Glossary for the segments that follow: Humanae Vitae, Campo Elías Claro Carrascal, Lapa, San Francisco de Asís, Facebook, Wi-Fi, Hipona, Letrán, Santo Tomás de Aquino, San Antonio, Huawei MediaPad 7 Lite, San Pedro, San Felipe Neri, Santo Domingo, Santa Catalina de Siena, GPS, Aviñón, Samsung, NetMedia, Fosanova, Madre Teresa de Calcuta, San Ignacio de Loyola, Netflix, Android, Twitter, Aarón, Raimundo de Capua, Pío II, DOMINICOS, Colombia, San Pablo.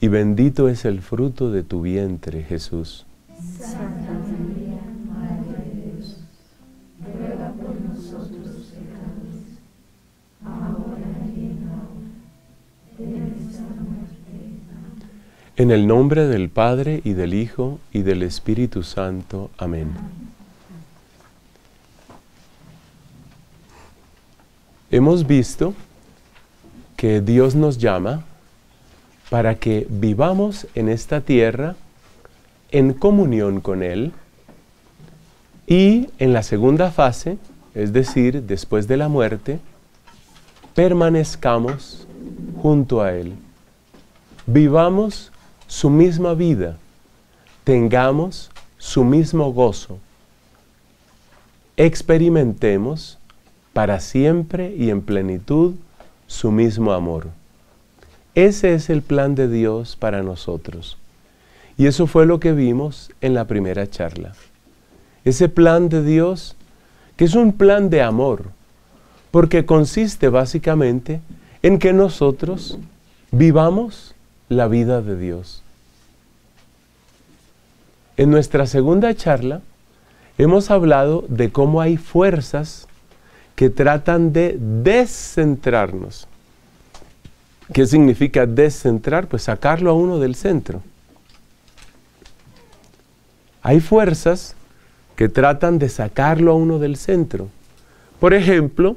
y bendito es el fruto de tu vientre, Jesús. Santa María, Madre de Dios, ruega por nosotros pecadores, ahora y en la hora de nuestra muerte. Amén. En el nombre del Padre, y del Hijo, y del Espíritu Santo. Amén. Hemos visto que Dios nos llama para que vivamos en esta tierra en comunión con Él, y en la segunda fase, es decir, después de la muerte, permanezcamos junto a Él. Vivamos su misma vida, tengamos su mismo gozo, experimentemos para siempre y en plenitud su mismo amor. Ese es el plan de Dios para nosotros. Y eso fue lo que vimos en la primera charla. Ese plan de Dios, que es un plan de amor, porque consiste básicamente en que nosotros vivamos la vida de Dios. En nuestra segunda charla hemos hablado de cómo hay fuerzas que tratan de descentrarnos. ¿Qué significa descentrar? Pues sacarlo a uno del centro. Hay fuerzas que tratan de sacarlo a uno del centro. Por ejemplo,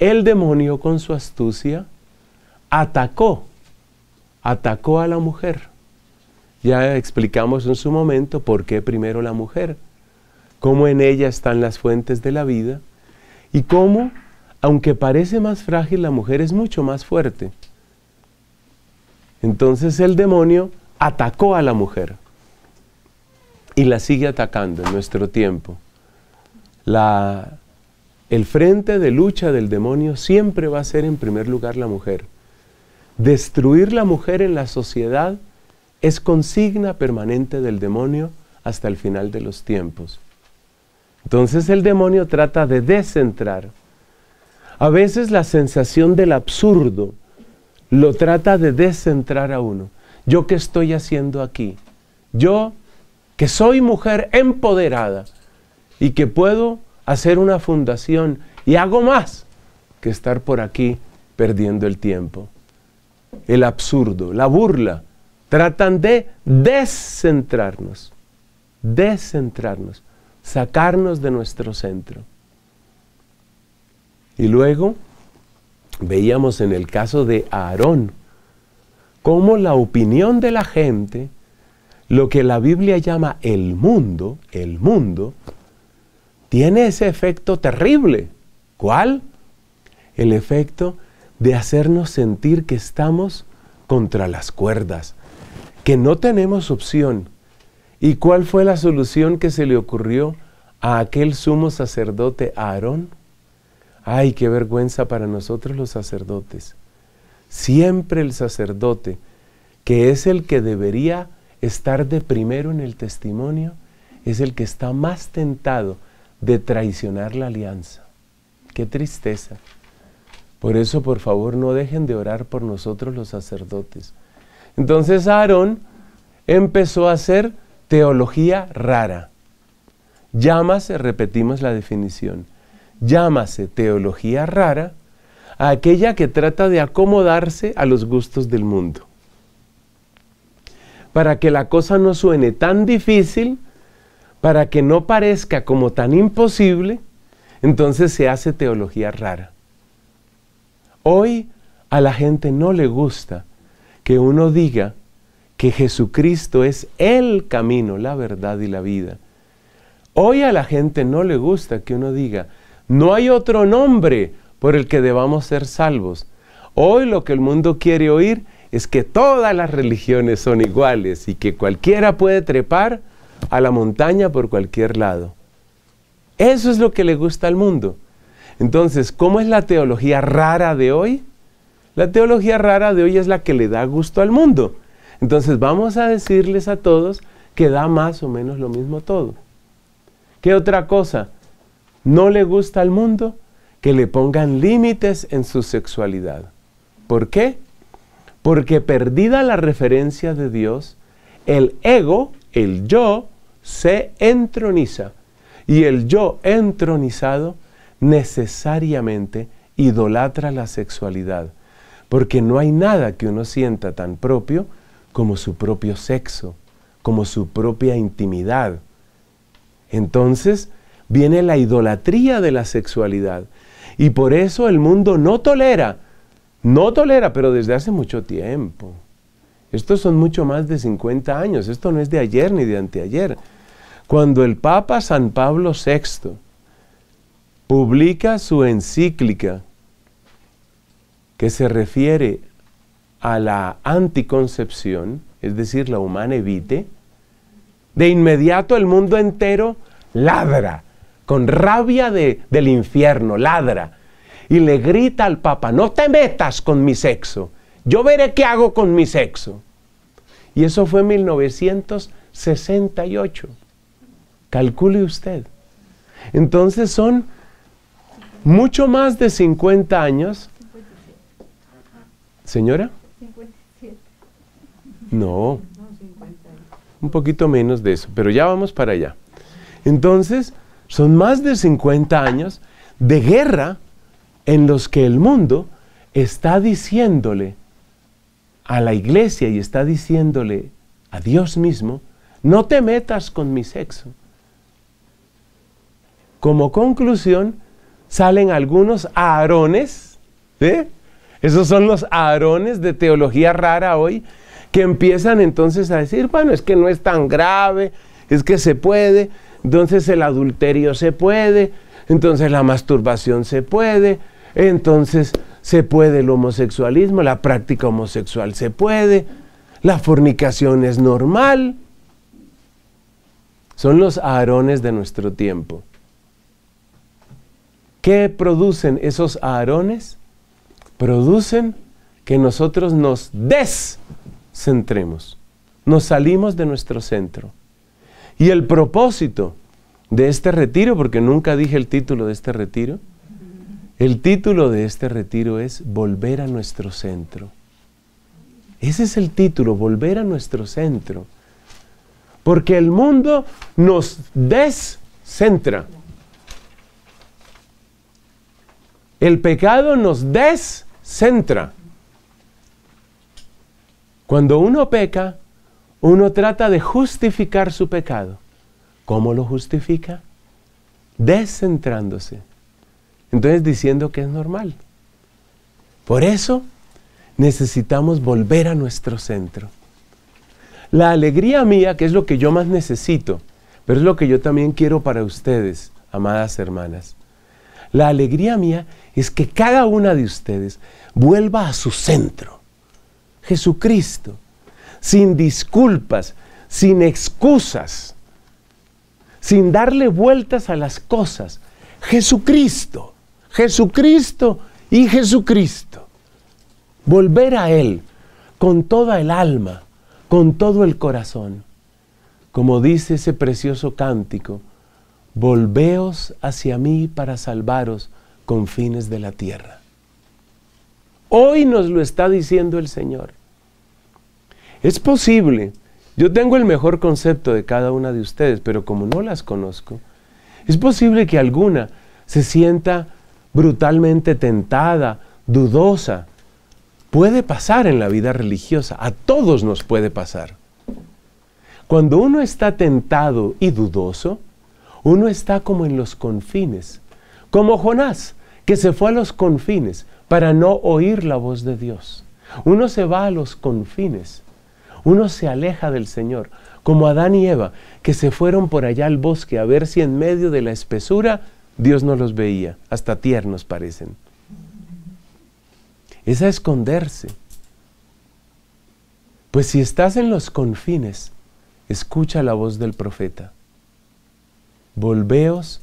el demonio con su astucia atacó a la mujer. Ya explicamos en su momento por qué primero la mujer, cómo en ella están las fuentes de la vida, y cómo, aunque parece más frágil, la mujer es mucho más fuerte. Entonces el demonio atacó a la mujer y la sigue atacando en nuestro tiempo. El frente de lucha del demonio siempre va a ser en primer lugar la mujer. Destruir la mujer en la sociedad es consigna permanente del demonio hasta el final de los tiempos. Entonces el demonio trata de descentrar. A veces la sensación del absurdo lo trata de descentrar a uno. ¿Yo qué estoy haciendo aquí? Yo, que soy mujer empoderada y que puedo hacer una fundación y hago más que estar por aquí perdiendo el tiempo. El absurdo, la burla, tratan de descentrarnos. Descentrarnos, sacarnos de nuestro centro. Y luego veíamos en el caso de Aarón, cómo la opinión de la gente, lo que la Biblia llama el mundo, tiene ese efecto terrible. ¿Cuál? El efecto de hacernos sentir que estamos contra las cuerdas, que no tenemos opción. ¿Y cuál fue la solución que se le ocurrió a aquel sumo sacerdote Aarón? ¡Ay, qué vergüenza para nosotros los sacerdotes! Siempre el sacerdote, que es el que debería estar de primero en el testimonio, es el que está más tentado de traicionar la alianza. ¡Qué tristeza! Por eso, por favor, no dejen de orar por nosotros los sacerdotes. Entonces Aarón empezó a hacer teología rara. Llámase, repetimos la definición, llámase teología rara a aquella que trata de acomodarse a los gustos del mundo. para que la cosa no suene tan difícil, para que no parezca como tan imposible, entonces se hace teología rara. Hoy a la gente no le gusta que uno diga que Jesucristo es el camino, la verdad y la vida. Hoy a la gente no le gusta que uno diga, no hay otro nombre por el que debamos ser salvos. Hoy lo que el mundo quiere oír es que todas las religiones son iguales y que cualquiera puede trepar a la montaña por cualquier lado. Eso es lo que le gusta al mundo. Entonces, ¿cómo es la teología rara de hoy? La teología rara de hoy es la que le da gusto al mundo. Entonces vamos a decirles a todos que da más o menos lo mismo todo. ¿Qué otra cosa no le gusta al mundo? Que le pongan límites en su sexualidad. ¿Por qué? Porque perdida la referencia de Dios, el ego, el yo, se entroniza. Y el yo entronizado necesariamente idolatra la sexualidad. Porque no hay nada que uno sienta tan propio como su propio sexo, como su propia intimidad. Entonces viene la idolatría de la sexualidad. Y por eso el mundo no tolera, pero desde hace mucho tiempo. Estos son mucho más de 50 años, esto no es de ayer ni de anteayer. Cuando el Papa San Pablo VI publica su encíclica que se refiere a la anticoncepción, es decir, la Humanae Vitae, de inmediato el mundo entero ladra, con rabia del infierno, ladra, y le grita al Papa, no te metas con mi sexo. Yo veré qué hago con mi sexo. Y eso fue en 1968. Calcule usted. Entonces son mucho más de 50 años. 57. ¿Señora? 57. No. Un poquito menos de eso, pero ya vamos para allá. Entonces son más de 50 años de guerra en los que el mundo está diciéndole a la iglesia y está diciéndole a Dios mismo, no te metas con mi sexo. Como conclusión, salen algunos aarones, ¿sí? Esos son los aarones de teología rara hoy, que empiezan entonces a decir, bueno, es que no es tan grave, es que se puede, entonces el adulterio se puede, entonces la masturbación se puede, entonces se puede el homosexualismo, la práctica homosexual se puede, la fornicación es normal. Son los aarones de nuestro tiempo. ¿Qué producen esos aarones? Producen que nosotros nos descentremos, nos salimos de nuestro centro. Y el propósito de este retiro, porque nunca dije el título de este retiro, el título de este retiro es Volver a nuestro centro. Ese es el título, Volver a nuestro centro. Porque el mundo nos descentra. El pecado nos descentra. Cuando uno peca, uno trata de justificar su pecado. ¿Cómo lo justifica? Descentrándose. Entonces diciendo que es normal. Por eso necesitamos volver a nuestro centro. La alegría mía, que es lo que yo más necesito, pero es lo que yo también quiero para ustedes, amadas hermanas. La alegría mía es que cada una de ustedes vuelva a su centro. Jesucristo, sin disculpas, sin excusas, sin darle vueltas a las cosas. Jesucristo, Jesucristo y Jesucristo. Volver a Él con toda el alma, con todo el corazón. Como dice ese precioso cántico, volveos hacia mí para salvaros, confines de la tierra. Hoy nos lo está diciendo el Señor. Es posible, yo tengo el mejor concepto de cada una de ustedes, pero como no las conozco, es posible que alguna se sienta brutalmente tentada, dudosa. Puede pasar en la vida religiosa, a todos nos puede pasar. Cuando uno está tentado y dudoso, uno está como en los confines, como Jonás, que se fue a los confines para no oír la voz de Dios. Uno se va a los confines, uno se aleja del Señor, como Adán y Eva, que se fueron por allá al bosque a ver si en medio de la espesura Dios no los veía, hasta tiernos parecen. Es a esconderse. Pues si estás en los confines, escucha la voz del profeta. Volveos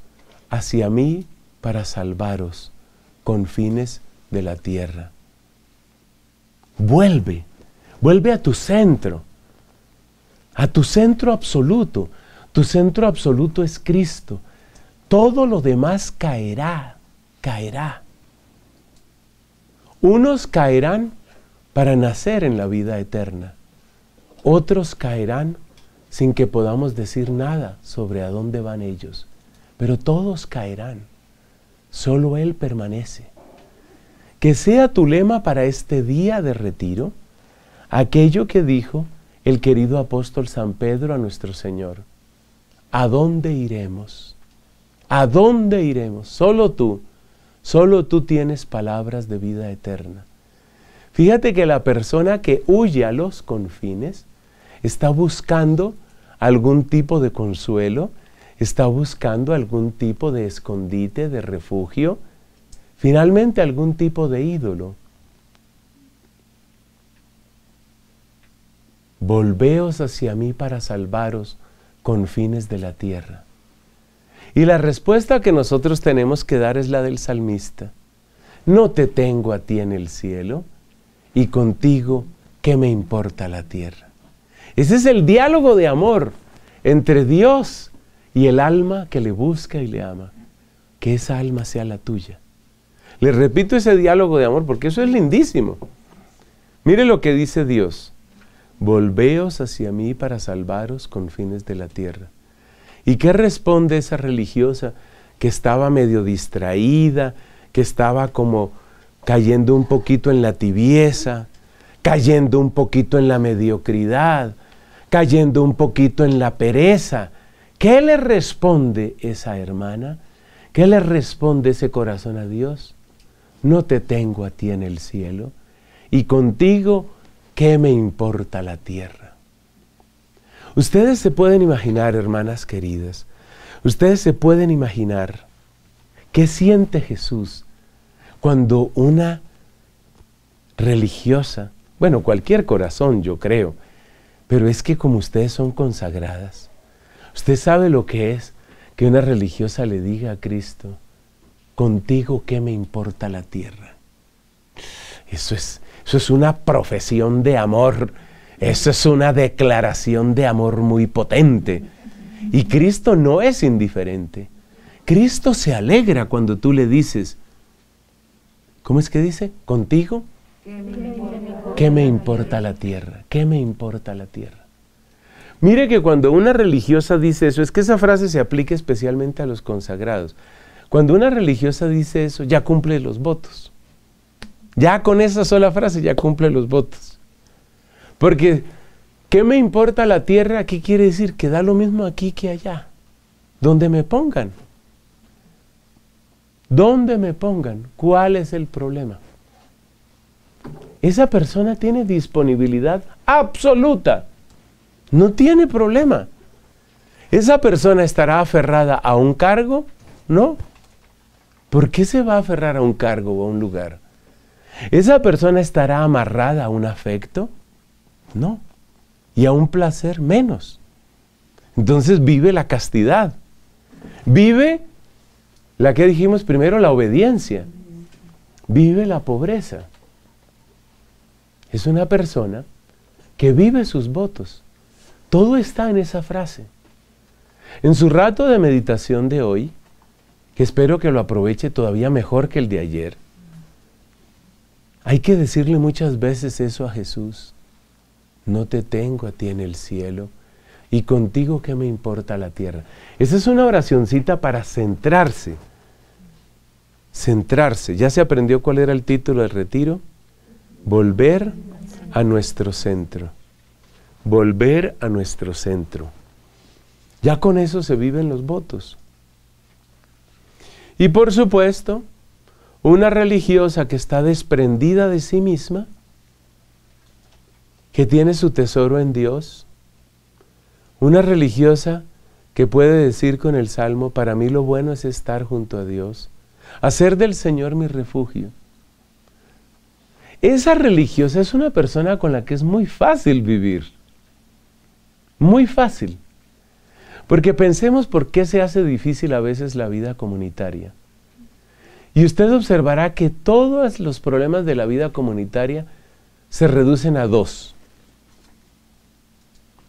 hacia mí para salvaros, confines de la tierra. Vuelve, vuelve a tu centro absoluto. Tu centro absoluto es Cristo. Todo lo demás caerá, caerá. Unos caerán para nacer en la vida eterna. Otros caerán sin que podamos decir nada sobre a dónde van ellos. Pero todos caerán. Solo Él permanece. Que sea tu lema para este día de retiro, aquello que dijo el querido apóstol San Pedro a nuestro Señor. ¿A dónde iremos? ¿A dónde iremos? Solo tú tienes palabras de vida eterna. Fíjate que la persona que huye a los confines está buscando algún tipo de consuelo, está buscando algún tipo de escondite, de refugio, finalmente algún tipo de ídolo. Volveos hacia mí para salvaros, confines de la tierra. Y la respuesta que nosotros tenemos que dar es la del salmista. No te tengo a ti en el cielo, y contigo, ¿qué me importa la tierra? Ese es el diálogo de amor entre Dios y el alma que le busca y le ama. Que esa alma sea la tuya. Les repito ese diálogo de amor porque eso es lindísimo. Mire lo que dice Dios. Volveos hacia mí para salvaros, confines de la tierra. ¿Y qué responde esa religiosa que estaba medio distraída, que estaba como cayendo un poquito en la tibieza, cayendo un poquito en la mediocridad, cayendo un poquito en la pereza? ¿Qué le responde esa hermana? ¿Qué le responde ese corazón a Dios? No te tengo a ti en el cielo, y contigo, ¿qué me importa la tierra? Ustedes se pueden imaginar, hermanas queridas, ustedes se pueden imaginar qué siente Jesús cuando una religiosa, bueno, cualquier corazón yo creo, pero es que como ustedes son consagradas, usted sabe lo que es que una religiosa le diga a Cristo, contigo ¿qué me importa la tierra? Eso es una profesión de amor. Esa es una declaración de amor muy potente. Y Cristo no es indiferente. Cristo se alegra cuando tú le dices, ¿cómo es que dice? ¿Contigo? ¿Qué me importa la tierra? ¿Qué me importa la tierra? Mire que cuando una religiosa dice eso, es que esa frase se aplica especialmente a los consagrados. Cuando una religiosa dice eso, ya cumple los votos. Ya con esa sola frase ya cumple los votos. Porque, ¿qué me importa la tierra? ¿Qué quiere decir? Que da lo mismo aquí que allá. Donde me pongan. Donde me pongan. ¿Cuál es el problema? Esa persona tiene disponibilidad absoluta. No tiene problema. ¿Esa persona estará aferrada a un cargo? No. ¿Por qué se va a aferrar a un cargo o a un lugar? ¿Esa persona estará amarrada a un afecto? No, y a un placer menos. Entonces vive la castidad. Vive la que dijimos primero, la obediencia. Vive la pobreza. Es una persona que vive sus votos. Todo está en esa frase. En su rato de meditación de hoy, que espero que lo aproveche todavía mejor que el de ayer, hay que decirle muchas veces eso a Jesús. No te tengo a ti en el cielo, y contigo ¿qué me importa la tierra? Esa es una oracioncita para centrarse. Centrarse. ¿Ya se aprendió cuál era el título del retiro? Volver a nuestro centro. volver a nuestro centro. Ya con eso se viven los votos. Y por supuesto, una religiosa que está desprendida de sí misma, que tiene su tesoro en Dios, una religiosa que puede decir con el Salmo, para mí lo bueno es estar junto a Dios, hacer del Señor mi refugio. Esa religiosa es una persona con la que es muy fácil vivir. Muy fácil. Porque pensemos por qué se hace difícil a veces la vida comunitaria. Y usted observará que todos los problemas de la vida comunitaria se reducen a dos.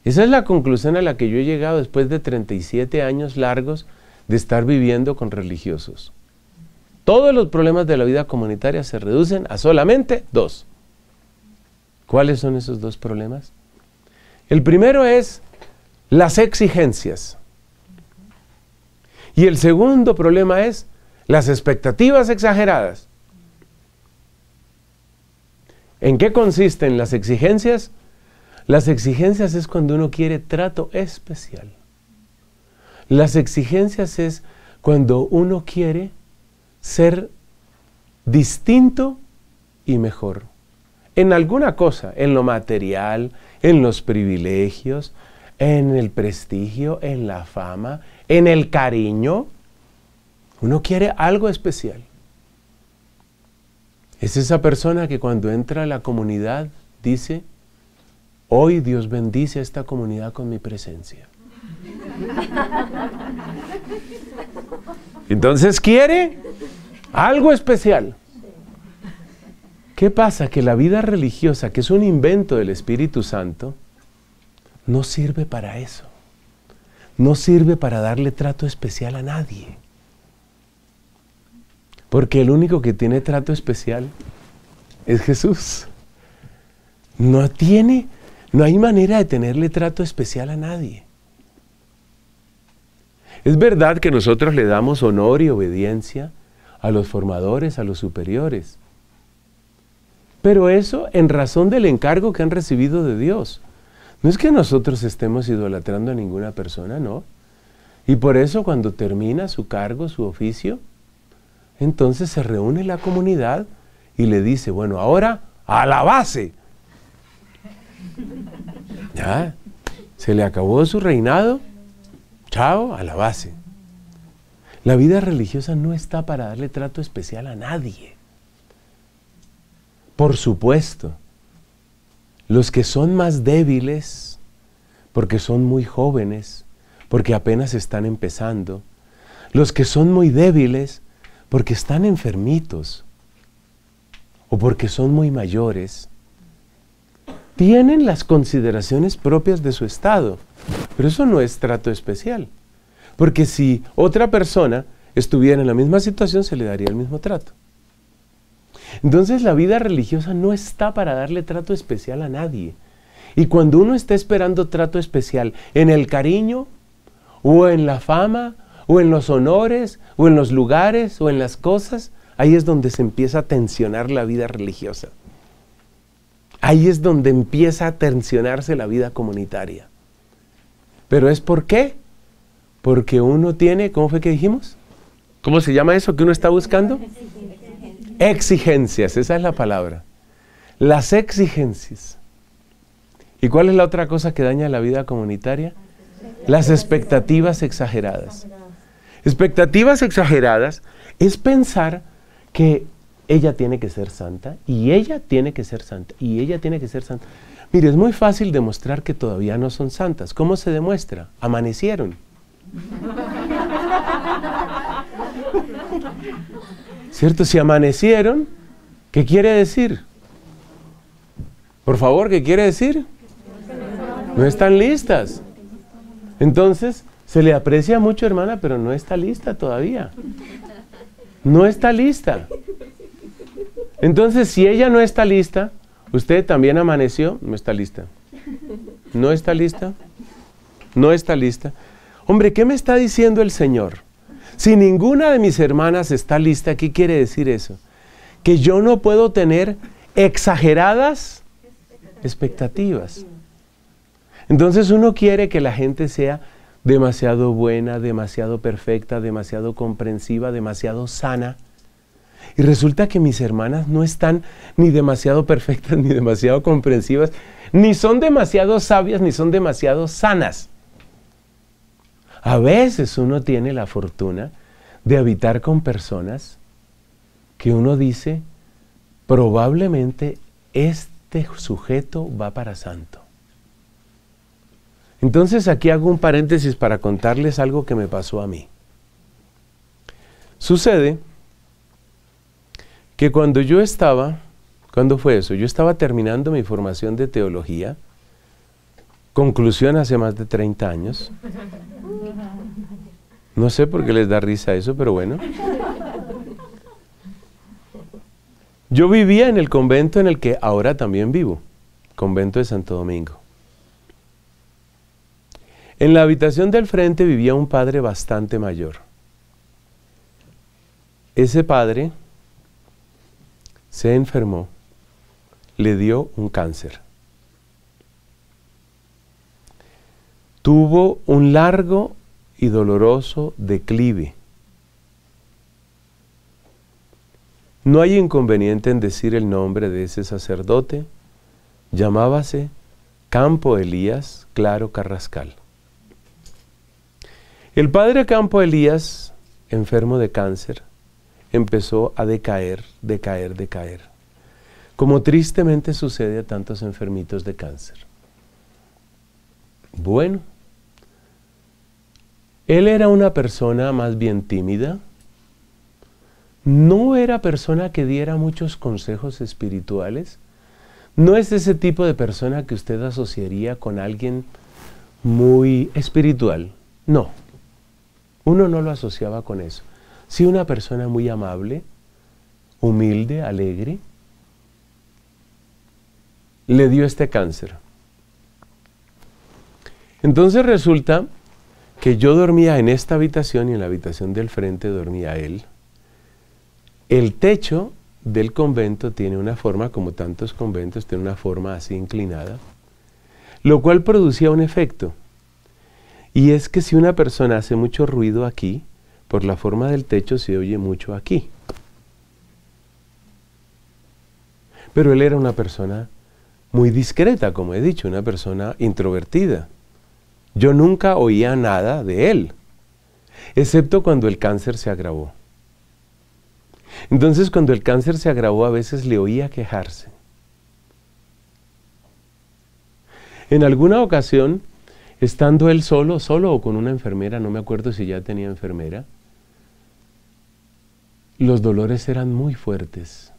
Esa es la conclusión a la que yo he llegado después de 37 años largos de estar viviendo con religiosos. Todos los problemas de la vida comunitaria se reducen a solamente dos. ¿Cuáles son esos dos problemas? El primero es las exigencias. Y el segundo problema es las expectativas exageradas. ¿En qué consisten las exigencias? Las exigencias es cuando uno quiere trato especial. Las exigencias es cuando uno quiere ser distinto y mejor. En alguna cosa, en lo material, en los privilegios, en el prestigio, en la fama, en el cariño. Uno quiere algo especial. Es esa persona que cuando entra a la comunidad dice, hoy Dios bendice a esta comunidad con mi presencia. Entonces quiere algo especial. ¿Qué pasa? Que la vida religiosa, que es un invento del Espíritu Santo, no sirve para eso. No sirve para darle trato especial a nadie. Porque el único que tiene trato especial es Jesús. No hay manera de tenerle trato especial a nadie. Es verdad que nosotros le damos honor y obediencia a los formadores, a los superiores. Pero eso en razón del encargo que han recibido de Dios. No es que nosotros estemos idolatrando a ninguna persona, no. Y por eso cuando termina su cargo, su oficio, entonces se reúne la comunidad y le dice, bueno, ahora a la base. Ya, se le acabó su reinado, chao, a la base. La vida religiosa no está para darle trato especial a nadie. Por supuesto, los que son más débiles, porque son muy jóvenes, porque apenas están empezando, los que son muy débiles, porque están enfermitos, o porque son muy mayores, tienen las consideraciones propias de su estado, pero eso no es trato especial, porque si otra persona estuviera en la misma situación, se le daría el mismo trato. Entonces la vida religiosa no está para darle trato especial a nadie. Y cuando uno está esperando trato especial en el cariño, o en la fama, o en los honores, o en los lugares, o en las cosas, ahí es donde se empieza a tensionar la vida religiosa. Ahí es donde empieza a tensionarse la vida comunitaria. ¿Pero es por qué? Porque uno tiene, ¿cómo fue que dijimos? ¿Cómo se llama eso que uno está buscando? Exigencias, esa es la palabra. Las exigencias. ¿Y cuál es la otra cosa que daña la vida comunitaria? Las expectativas exageradas. Expectativas exageradas es pensar que ella tiene que ser santa, y ella tiene que ser santa, y ella tiene que ser santa. Mire, es muy fácil demostrar que todavía no son santas. ¿Cómo se demuestra? Amanecieron. ¿Cierto? Si amanecieron, ¿qué quiere decir? Por favor, ¿qué quiere decir? No están listas. Entonces, se le aprecia mucho, hermana, pero no está lista todavía. No está lista. Entonces, si ella no está lista, usted también amaneció, no está lista. No está lista. No está lista. Hombre, ¿qué me está diciendo el Señor? Si ninguna de mis hermanas está lista, ¿qué quiere decir eso? Que yo no puedo tener exageradas expectativas. Entonces uno quiere que la gente sea demasiado buena, demasiado perfecta, demasiado comprensiva, demasiado sana. Y resulta que mis hermanas no están ni demasiado perfectas, ni demasiado comprensivas, ni son demasiado sabias, ni son demasiado sanas. A veces uno tiene la fortuna de habitar con personas que uno dice, probablemente este sujeto va para santo. Entonces aquí hago un paréntesis para contarles algo que me pasó a mí. Sucede que cuando yo estaba, ¿cuándo fue eso? Yo estaba terminando mi formación de teología, conclusión hace más de 30 años. No sé por qué les da risa eso, pero bueno. Yo vivía en el convento en el que ahora también vivo, convento de Santo Domingo. En la habitación del frente vivía un padre bastante mayor. Ese padre se enfermó, le dio un cáncer. Tuvo un largo y doloroso declive. No hay inconveniente en decir el nombre de ese sacerdote. Llamábase Campo Elías Claro Carrascal. El padre Campo Elías, enfermo de cáncer, empezó a decaer, decaer, decaer, como tristemente sucede a tantos enfermitos de cáncer. Bueno, él era una persona más bien tímida, no era persona que diera muchos consejos espirituales, no es ese tipo de persona que usted asociaría con alguien muy espiritual, no, uno no lo asociaba con eso. Sí, una persona muy amable, humilde, alegre, le dio este cáncer. Entonces resulta que yo dormía en esta habitación y en la habitación del frente dormía él. El techo del convento tiene una forma, como tantos conventos, tiene una forma así inclinada, lo cual producía un efecto. Y es que si una persona hace mucho ruido aquí, por la forma del techo se oye mucho aquí. Pero él era una persona muy discreta, como he dicho, una persona introvertida. Yo nunca oía nada de él, excepto cuando el cáncer se agravó. Entonces, cuando el cáncer se agravó, a veces le oía quejarse. En alguna ocasión, estando él solo o con una enfermera, no me acuerdo si ya tenía enfermera, los dolores eran muy fuertes,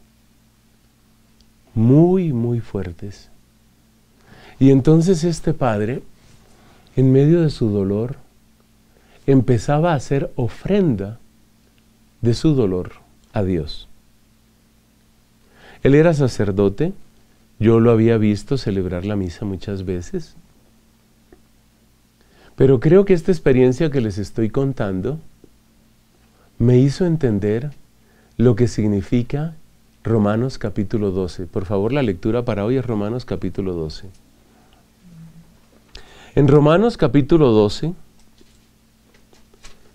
muy fuertes. Y entonces este padre, en medio de su dolor, empezaba a hacer ofrenda de su dolor a Dios. Él era sacerdote, yo lo había visto celebrar la misa muchas veces, pero creo que esta experiencia que les estoy contando me hizo entender lo que significa Romanos capítulo 12. Por favor, la lectura para hoy es Romanos capítulo 12. En Romanos capítulo 12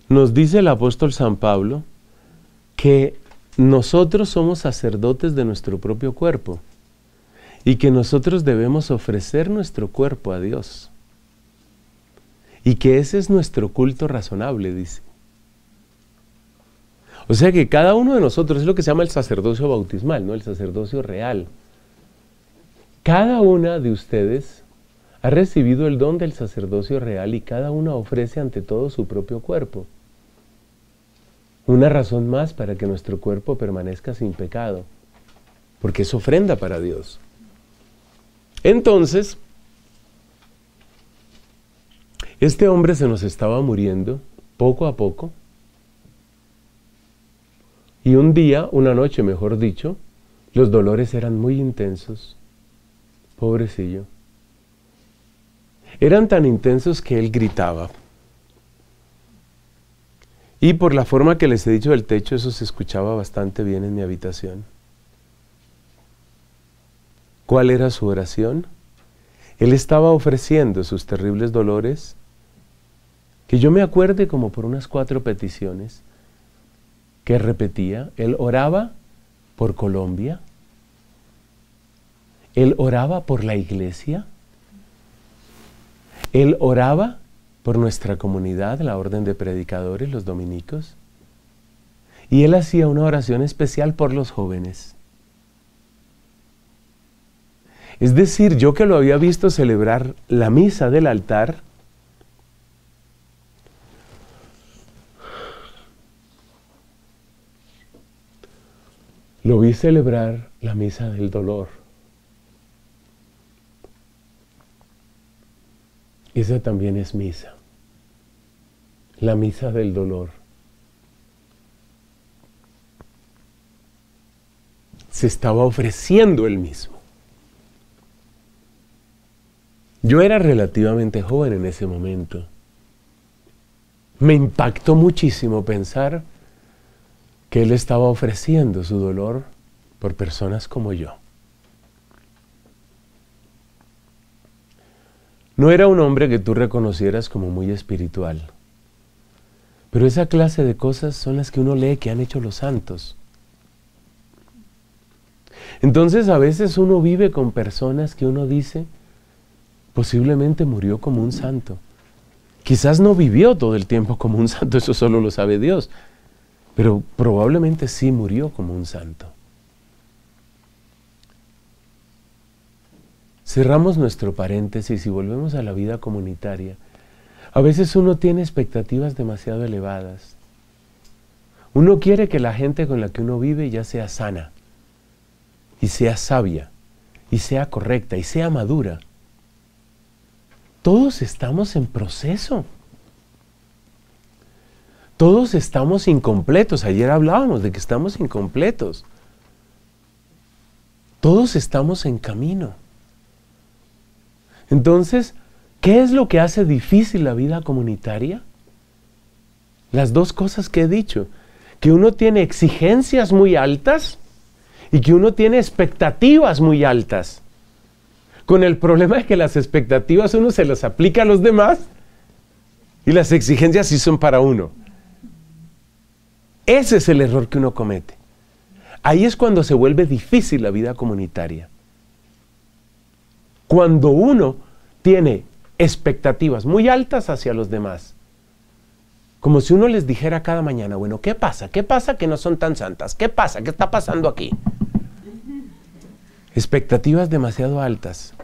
nos dice el apóstol San Pablo que nosotros somos sacerdotes de nuestro propio cuerpo y que nosotros debemos ofrecer nuestro cuerpo a Dios. Y que ese es nuestro culto razonable, dice. O sea que cada uno de nosotros, es lo que se llama el sacerdocio bautismal, ¿no? El sacerdocio real. Cada una de ustedes ha recibido el don del sacerdocio real y cada una ofrece ante todo su propio cuerpo. Una razón más para que nuestro cuerpo permanezca sin pecado, porque es ofrenda para Dios. Entonces, este hombre se nos estaba muriendo poco a poco y un día, una noche mejor dicho, los dolores eran muy intensos, pobrecillo. Eran tan intensos que él gritaba y por la forma que les he dicho del techo eso se escuchaba bastante bien en mi habitación. ¿Cuál era su oración? Él estaba ofreciendo sus terribles dolores, que yo me acuerde como por unas 4 peticiones que repetía. Él oraba por Colombia, él oraba por la iglesia, él oraba por nuestra comunidad, la orden de predicadores, los dominicos, y él hacía una oración especial por los jóvenes. Es decir, yo que lo había visto celebrar la misa del altar, lo vi celebrar la misa del dolor. Esa también es misa, la misa del dolor. Se estaba ofreciendo él mismo. Yo era relativamente joven en ese momento. Me impactó muchísimo pensar que él estaba ofreciendo su dolor por personas como yo. No era un hombre que tú reconocieras como muy espiritual, pero esa clase de cosas son las que uno lee que han hecho los santos. Entonces a veces uno vive con personas que uno dice, posiblemente murió como un santo. Quizás no vivió todo el tiempo como un santo, eso solo lo sabe Dios. Pero probablemente sí murió como un santo. Cerramos nuestro paréntesis y volvemos a la vida comunitaria. A veces uno tiene expectativas demasiado elevadas. Uno quiere que la gente con la que uno vive ya sea sana, y sea sabia, y sea correcta, y sea madura. Todos estamos en proceso. Todos estamos incompletos. Ayer hablábamos de que estamos incompletos. Todos estamos en camino. Entonces, ¿qué es lo que hace difícil la vida comunitaria? Las dos cosas que he dicho. Que uno tiene exigencias muy altas y que uno tiene expectativas muy altas. Con el problema de que las expectativas uno se las aplica a los demás y las exigencias sí son para uno. Ese es el error que uno comete. Ahí es cuando se vuelve difícil la vida comunitaria. Cuando uno tiene expectativas muy altas hacia los demás. Como si uno les dijera cada mañana, bueno, ¿qué pasa? ¿Qué pasa que no son tan santas? ¿Qué pasa? ¿Qué está pasando aquí? Expectativas demasiado altas.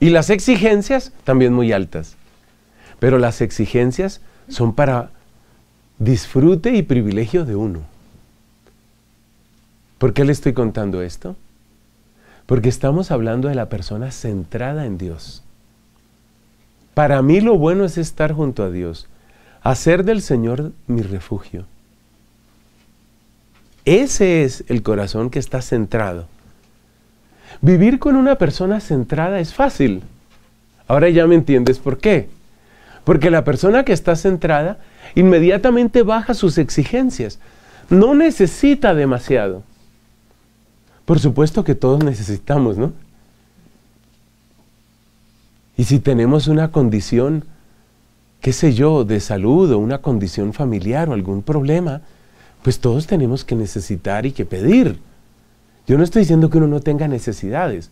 Y las exigencias también muy altas. Pero las exigencias son para disfrute y privilegio de uno. ¿Por qué le estoy contando esto? Porque estamos hablando de la persona centrada en Dios. Para mí lo bueno es estar junto a Dios, hacer del Señor mi refugio. Ese es el corazón que está centrado. Vivir con una persona centrada es fácil. Ahora ya me entiendes por qué. Porque la persona que está centrada inmediatamente baja sus exigencias. No necesita demasiado. Por supuesto que todos necesitamos, ¿no? Y si tenemos una condición, qué sé yo, de salud o una condición familiar o algún problema, pues todos tenemos que necesitar y que pedir. Yo no estoy diciendo que uno no tenga necesidades,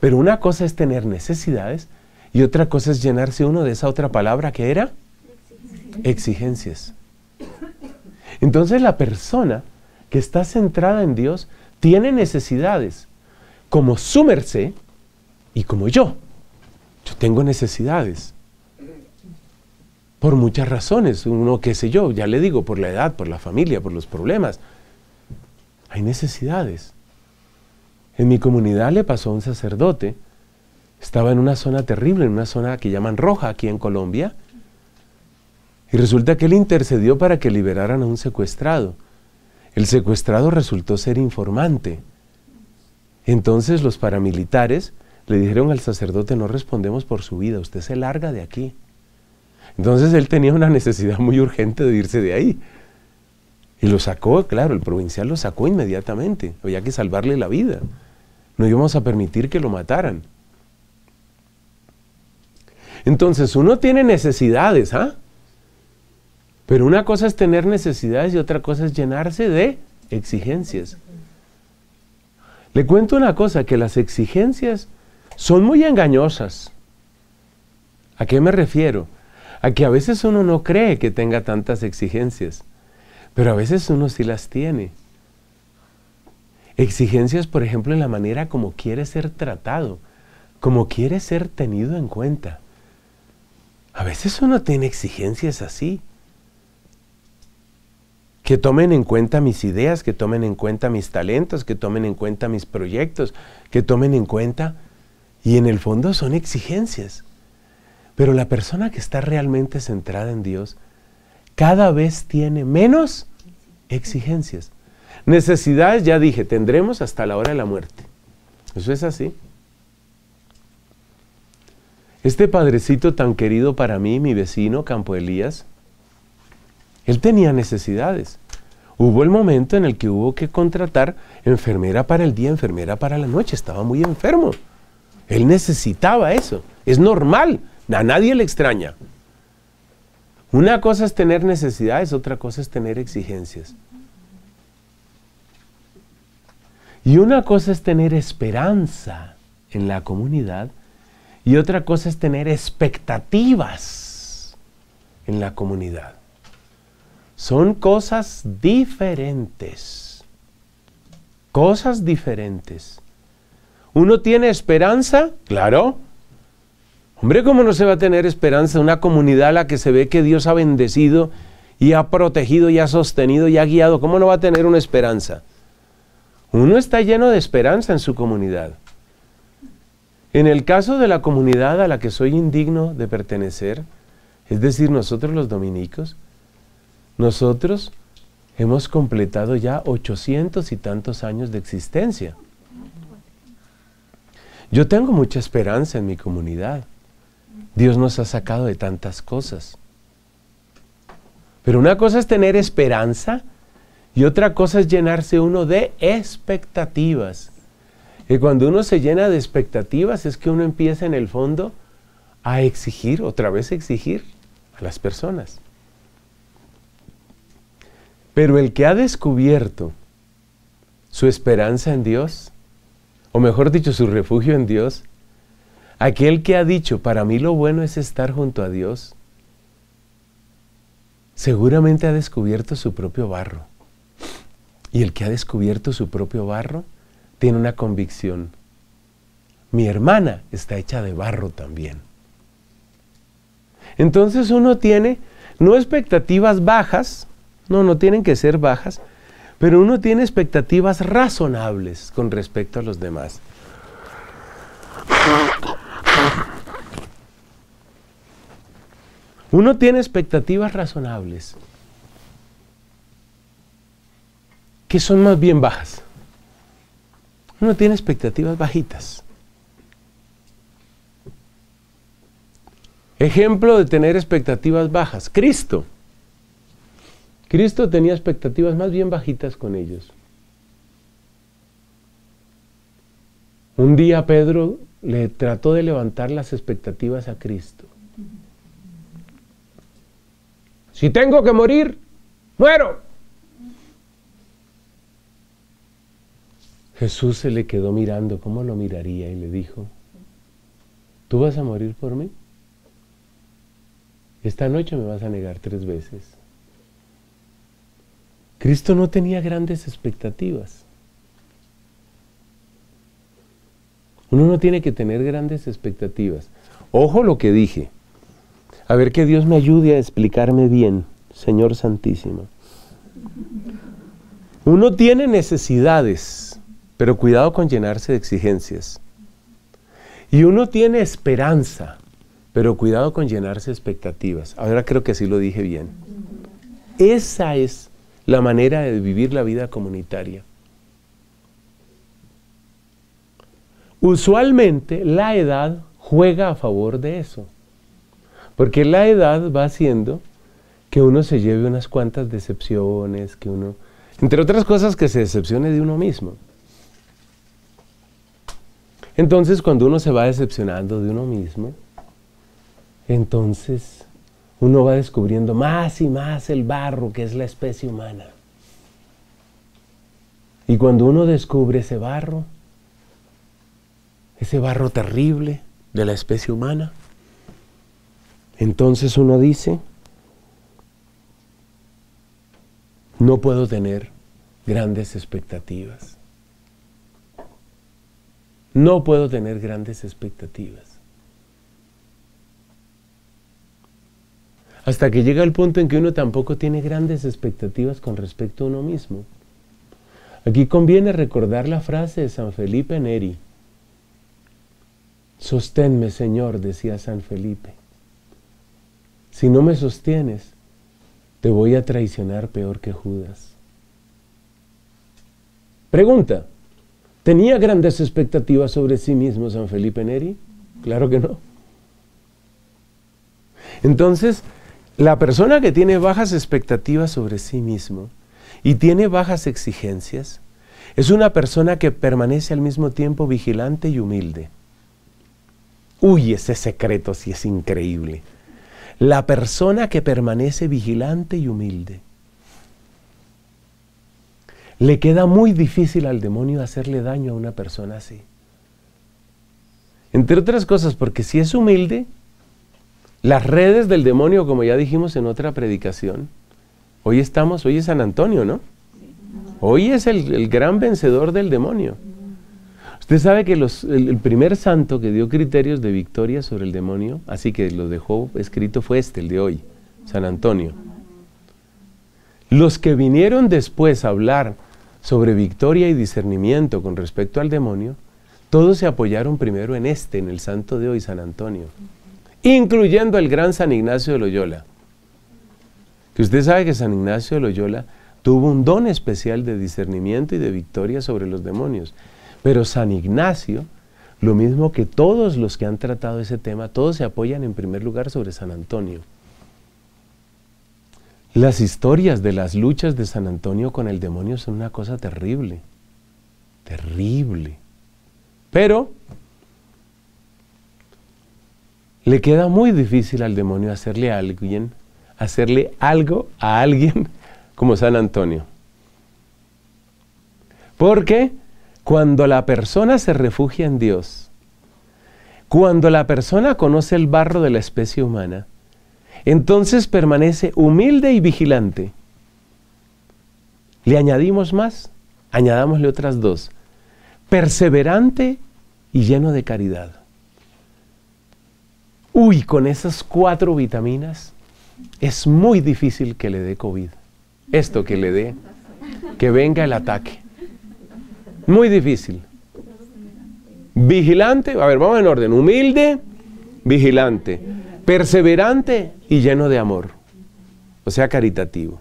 pero una cosa es tener necesidades y otra cosa es llenarse uno de esa otra palabra que era exigencias. Entonces la persona que está centrada en Dios tiene necesidades como su merced y como yo. Yo tengo necesidades por muchas razones. Uno, qué sé yo, ya le digo, por la edad, por la familia, por los problemas. Hay necesidades. En mi comunidad le pasó a un sacerdote. Estaba en una zona terrible, en una zona que llaman roja aquí en Colombia. Y resulta que él intercedió para que liberaran a un secuestrado. El secuestrado resultó ser informante. Entonces los paramilitares le dijeron al sacerdote, no respondemos por su vida, usted se larga de aquí. Entonces él tenía una necesidad muy urgente de irse de ahí. Y lo sacó, claro, el provincial lo sacó inmediatamente. Había que salvarle la vida. no íbamos a permitir que lo mataran. Entonces, uno tiene necesidades, ¿ah? Pero una cosa es tener necesidades y otra cosa es llenarse de exigencias. Le cuento una cosa, que las exigencias son muy engañosas. ¿A qué me refiero? A que a veces uno no cree que tenga tantas exigencias, pero a veces uno sí las tiene. Exigencias, por ejemplo, en la manera como quiere ser tratado, como quiere ser tenido en cuenta. A veces uno tiene exigencias así. Que tomen en cuenta mis ideas, que tomen en cuenta mis talentos, que tomen en cuenta mis proyectos, que tomen en cuenta... Y en el fondo son exigencias. Pero la persona que está realmente centrada en Dios, cada vez tiene menos exigencias. Necesidades, ya dije, tendremos hasta la hora de la muerte. Eso es así. Este padrecito tan querido para mí, mi vecino, Campo Elías, él tenía necesidades. Hubo el momento en el que hubo que contratar enfermera para el día, enfermera para la noche. Estaba muy enfermo. Él necesitaba eso. Es normal. A nadie le extraña. Una cosa es tener necesidades, otra cosa es tener exigencias. Y una cosa es tener esperanza en la comunidad y otra cosa es tener expectativas en la comunidad. Son cosas diferentes. Cosas diferentes. ¿Uno tiene esperanza? Claro. Hombre, ¿cómo no se va a tener esperanza en una comunidad a la que se ve que Dios ha bendecido y ha protegido y ha sostenido y ha guiado? ¿Cómo no va a tener una esperanza? Uno está lleno de esperanza en su comunidad. En el caso de la comunidad a la que soy indigno de pertenecer, es decir, nosotros los dominicos, nosotros hemos completado ya 800 y tantos años de existencia. Yo tengo mucha esperanza en mi comunidad. Dios nos ha sacado de tantas cosas. Pero una cosa es tener esperanza y otra cosa es llenarse uno de expectativas. Y cuando uno se llena de expectativas es que uno empieza en el fondo a exigir, otra vez exigir a las personas. Pero el que ha descubierto su esperanza en Dios, o mejor dicho, su refugio en Dios, aquel que ha dicho, para mí lo bueno es estar junto a Dios, seguramente ha descubierto su propio barro. Y el que ha descubierto su propio barro tiene una convicción. Mi hermana está hecha de barro también. Entonces uno tiene, no expectativas bajas, no tienen que ser bajas, pero uno tiene expectativas razonables con respecto a los demás. Uno tiene expectativas razonables, que son más bien bajas. Uno tiene expectativas bajitas. Ejemplo de tener expectativas bajas, Cristo. Cristo tenía expectativas más bien bajitas con ellos. Un día Pedro le trató de levantar las expectativas a Cristo. Si tengo que morir, muero. Jesús se le quedó mirando, ¿cómo lo miraría? Y le dijo, ¿tú vas a morir por mí? Esta noche me vas a negar 3 veces. Cristo no tenía grandes expectativas. Uno no tiene que tener grandes expectativas. Ojo lo que dije. A ver, que Dios me ayude a explicarme bien, Señor Santísimo. Uno tiene necesidades, pero cuidado con llenarse de exigencias. Y uno tiene esperanza, pero cuidado con llenarse de expectativas. Ahora creo que sí lo dije bien. Esa es la manera de vivir la vida comunitaria. Usualmente la edad juega a favor de eso, porque la edad va haciendo que uno se lleve unas cuantas decepciones, que uno, entre otras cosas, que se decepcione de uno mismo. Entonces, cuando uno se va decepcionando de uno mismo, entonces uno va descubriendo más y más el barro que es la especie humana. Y cuando uno descubre ese barro terrible de la especie humana, entonces uno dice, no puedo tener grandes expectativas. No puedo tener grandes expectativas. Hasta que llega el punto en que uno tampoco tiene grandes expectativas con respecto a uno mismo. Aquí conviene recordar la frase de San Felipe Neri. Sosténme, Señor, decía San Felipe. Si no me sostienes, te voy a traicionar peor que Judas. Pregunta, ¿tenía grandes expectativas sobre sí mismo San Felipe Neri? Claro que no. Entonces, la persona que tiene bajas expectativas sobre sí mismo y tiene bajas exigencias, es una persona que permanece al mismo tiempo vigilante y humilde. Uy, ese secreto sí es increíble. La persona que permanece vigilante y humilde. Le queda muy difícil al demonio hacerle daño a una persona así. Entre otras cosas, porque si es humilde, las redes del demonio, como ya dijimos en otra predicación, hoy es San Antonio, ¿no? Hoy es el gran vencedor del demonio. Usted sabe que el primer santo que dio criterios de victoria sobre el demonio, así que lo dejó escrito, fue el de hoy, San Antonio. Los que vinieron después a hablar sobre victoria y discernimiento con respecto al demonio, todos se apoyaron primero en el santo de hoy, San Antonio, incluyendo el gran San Ignacio de Loyola. Que usted sabe que San Ignacio de Loyola tuvo un don especial de discernimiento y de victoria sobre los demonios. Pero San Ignacio, lo mismo que todos los que han tratado ese tema, todos se apoyan en primer lugar sobre San Antonio. Las historias de las luchas de San Antonio con el demonio son una cosa terrible, terrible. Pero le queda muy difícil al demonio hacerle algo a alguien como San Antonio. Porque cuando la persona se refugia en Dios, cuando la persona conoce el barro de la especie humana, entonces permanece humilde y vigilante. Le añadimos más, añadámosle otras dos. Perseverante y lleno de caridad. Uy, con esas cuatro vitaminas es muy difícil que le dé COVID. Esto que le dé, que venga el ataque. Muy difícil. Vigilante, a ver, vamos en orden. Humilde, vigilante. Perseverante y lleno de amor, o sea, caritativo.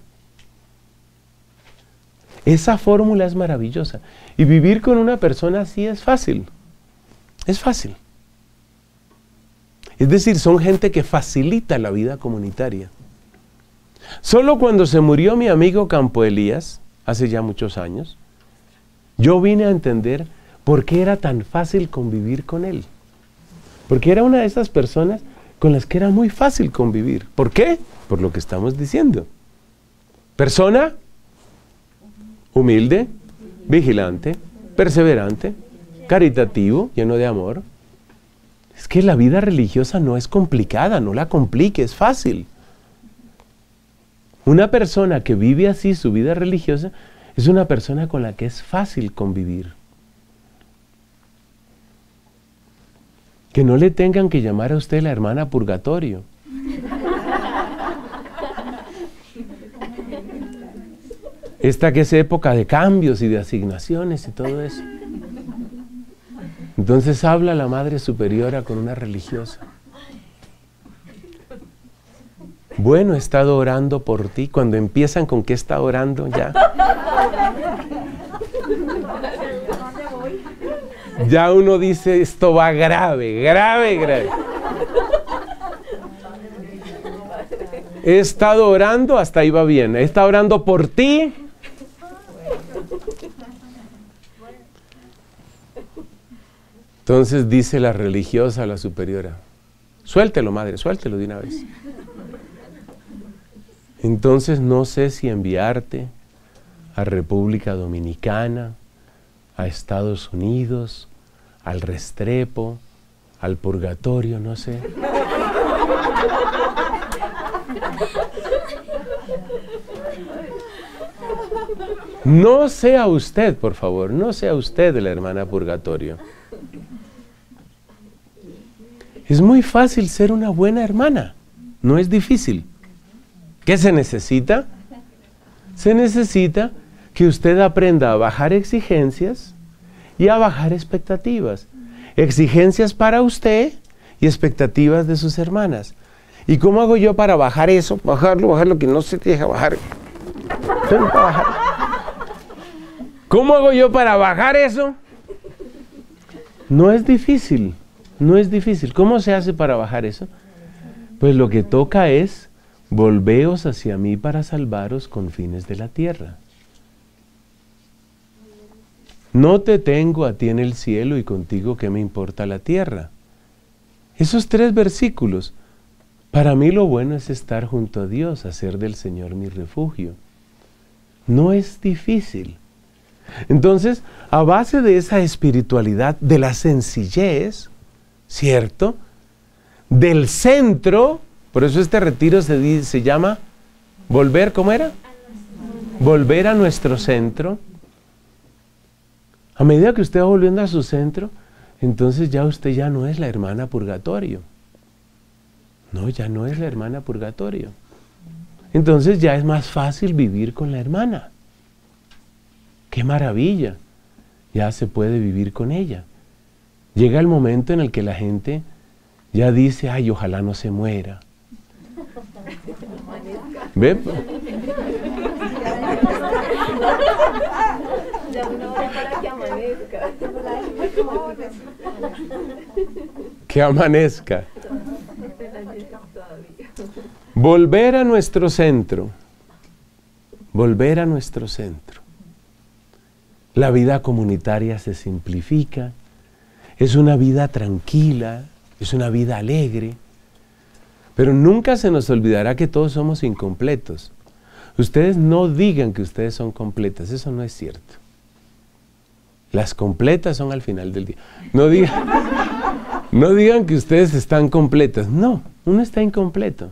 Esa fórmula es maravillosa. Y vivir con una persona así es fácil. Es fácil. Es decir, son gente que facilita la vida comunitaria. Solo cuando se murió mi amigo Campo Elías, hace ya muchos años, yo vine a entender por qué era tan fácil convivir con él. Porque era una de esas personas con las que era muy fácil convivir. ¿Por qué? Por lo que estamos diciendo. Persona humilde, vigilante, perseverante, caritativo, lleno de amor. Es que la vida religiosa no es complicada, no la complique, es fácil. Una persona que vive así su vida religiosa es una persona con la que es fácil convivir. Que no le tengan que llamar a usted la hermana purgatorio. Esta que es época de cambios y de asignaciones y todo eso. Entonces habla la madre superiora con una religiosa. Bueno, he estado orando por ti. Cuando empiezan con qué está orando, ya. Ya uno dice, esto va grave, grave, grave. He estado orando, hasta ahí va bien. He estado orando por ti. Entonces dice la religiosa, la superiora, suéltelo, madre, suéltelo de una vez. Entonces no sé si enviarte a República Dominicana, a Estados Unidos, al Restrepo, al Purgatorio, no sé. No sea usted, por favor, no sea usted la hermana Purgatorio. Es muy fácil ser una buena hermana, no es difícil. ¿Qué se necesita? Se necesita que usted aprenda a bajar exigencias y a bajar expectativas. Exigencias para usted y expectativas de sus hermanas. ¿Y cómo hago yo para bajar eso? Bajarlo, que no se te deja bajar. ¿Cómo hago yo para bajar eso? No es difícil, no es difícil. ¿Cómo se hace para bajar eso? Pues lo que toca es, volveos hacia mí para salvaros con fines de la tierra. No te tengo a ti en el cielo y contigo qué me importa la tierra. Esos tres versículos. Para mí lo bueno es estar junto a Dios, hacer del Señor mi refugio. No es difícil. Entonces, a base de esa espiritualidad, de la sencillez, ¿cierto? Del centro, por eso este retiro se llama volver, ¿cómo era? Volver a nuestro centro. A medida que usted va volviendo a su centro, entonces ya usted ya no es la hermana Purgatorio. No, ya no es la hermana Purgatorio. Entonces ya es más fácil vivir con la hermana. ¡Qué maravilla! Ya se puede vivir con ella. Llega el momento en el que la gente ya dice, ay, ojalá no se muera. ¿Ve? Que amanezca. Volver a nuestro centro. Volver a nuestro centro. La vida comunitaria se simplifica, es una vida tranquila, es una vida alegre, pero nunca se nos olvidará que todos somos incompletos. Ustedes no digan que ustedes son completas, eso no es cierto. Las completas son al final del día. No digan que ustedes están completas, no, uno está incompleto.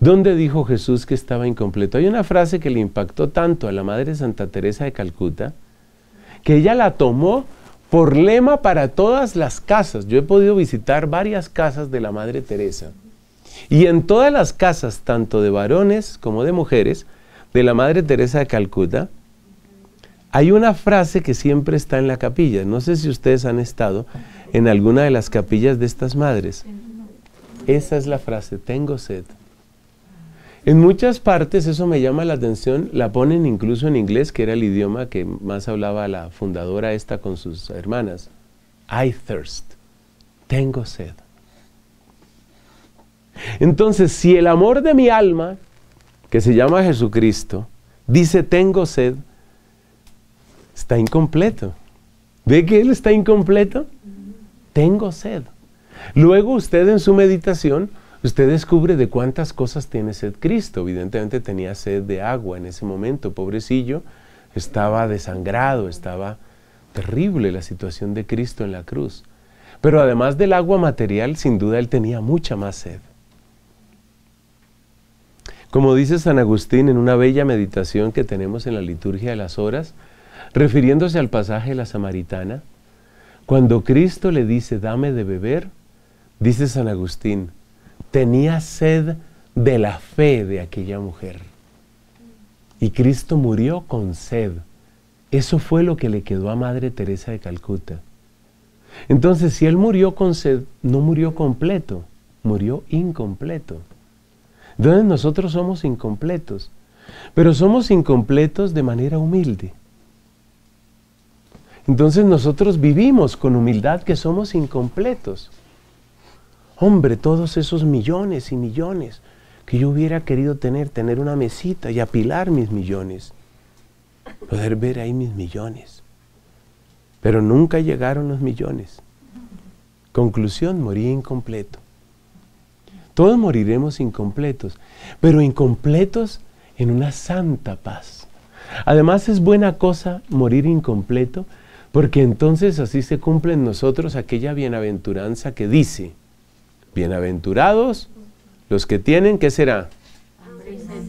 ¿Dónde dijo Jesús que estaba incompleto? Hay una frase que le impactó tanto a la Madre Santa Teresa de Calcuta, que ella la tomó por lema para todas las casas. Yo he podido visitar varias casas de la Madre Teresa. Y en todas las casas, tanto de varones como de mujeres, de la Madre Teresa de Calcuta, hay una frase que siempre está en la capilla. No sé si ustedes han estado en alguna de las capillas de estas madres. Esa es la frase, tengo sed. En muchas partes, eso me llama la atención, la ponen incluso en inglés, que era el idioma que más hablaba la fundadora esta con sus hermanas. I thirst. Tengo sed. Entonces, si el amor de mi alma, que se llama Jesucristo, dice tengo sed, está incompleto. ¿Ve que él está incompleto? Tengo sed. Luego usted en su meditación, usted descubre de cuántas cosas tiene sed Cristo. Evidentemente tenía sed de agua en ese momento, pobrecillo. Estaba desangrado, estaba terrible la situación de Cristo en la cruz. Pero además del agua material, sin duda él tenía mucha más sed. Como dice San Agustín en una bella meditación que tenemos en la liturgia de las horas, refiriéndose al pasaje de la Samaritana, cuando Cristo le dice, dame de beber, dice San Agustín, tenía sed de la fe de aquella mujer. Y Cristo murió con sed. Eso fue lo que le quedó a Madre Teresa de Calcuta. Entonces, si él murió con sed, no murió completo, murió incompleto. Entonces nosotros somos incompletos, pero somos incompletos de manera humilde. Entonces nosotros vivimos con humildad que somos incompletos. Hombre, todos esos millones y millones que yo hubiera querido tener una mesita y apilar mis millones. Poder ver ahí mis millones. Pero nunca llegaron los millones. Conclusión, morí incompleto. Todos moriremos incompletos, pero incompletos en una santa paz. Además es buena cosa morir incompleto, porque entonces así se cumple en nosotros aquella bienaventuranza que dice: bienaventurados los que tienen, ¿qué será?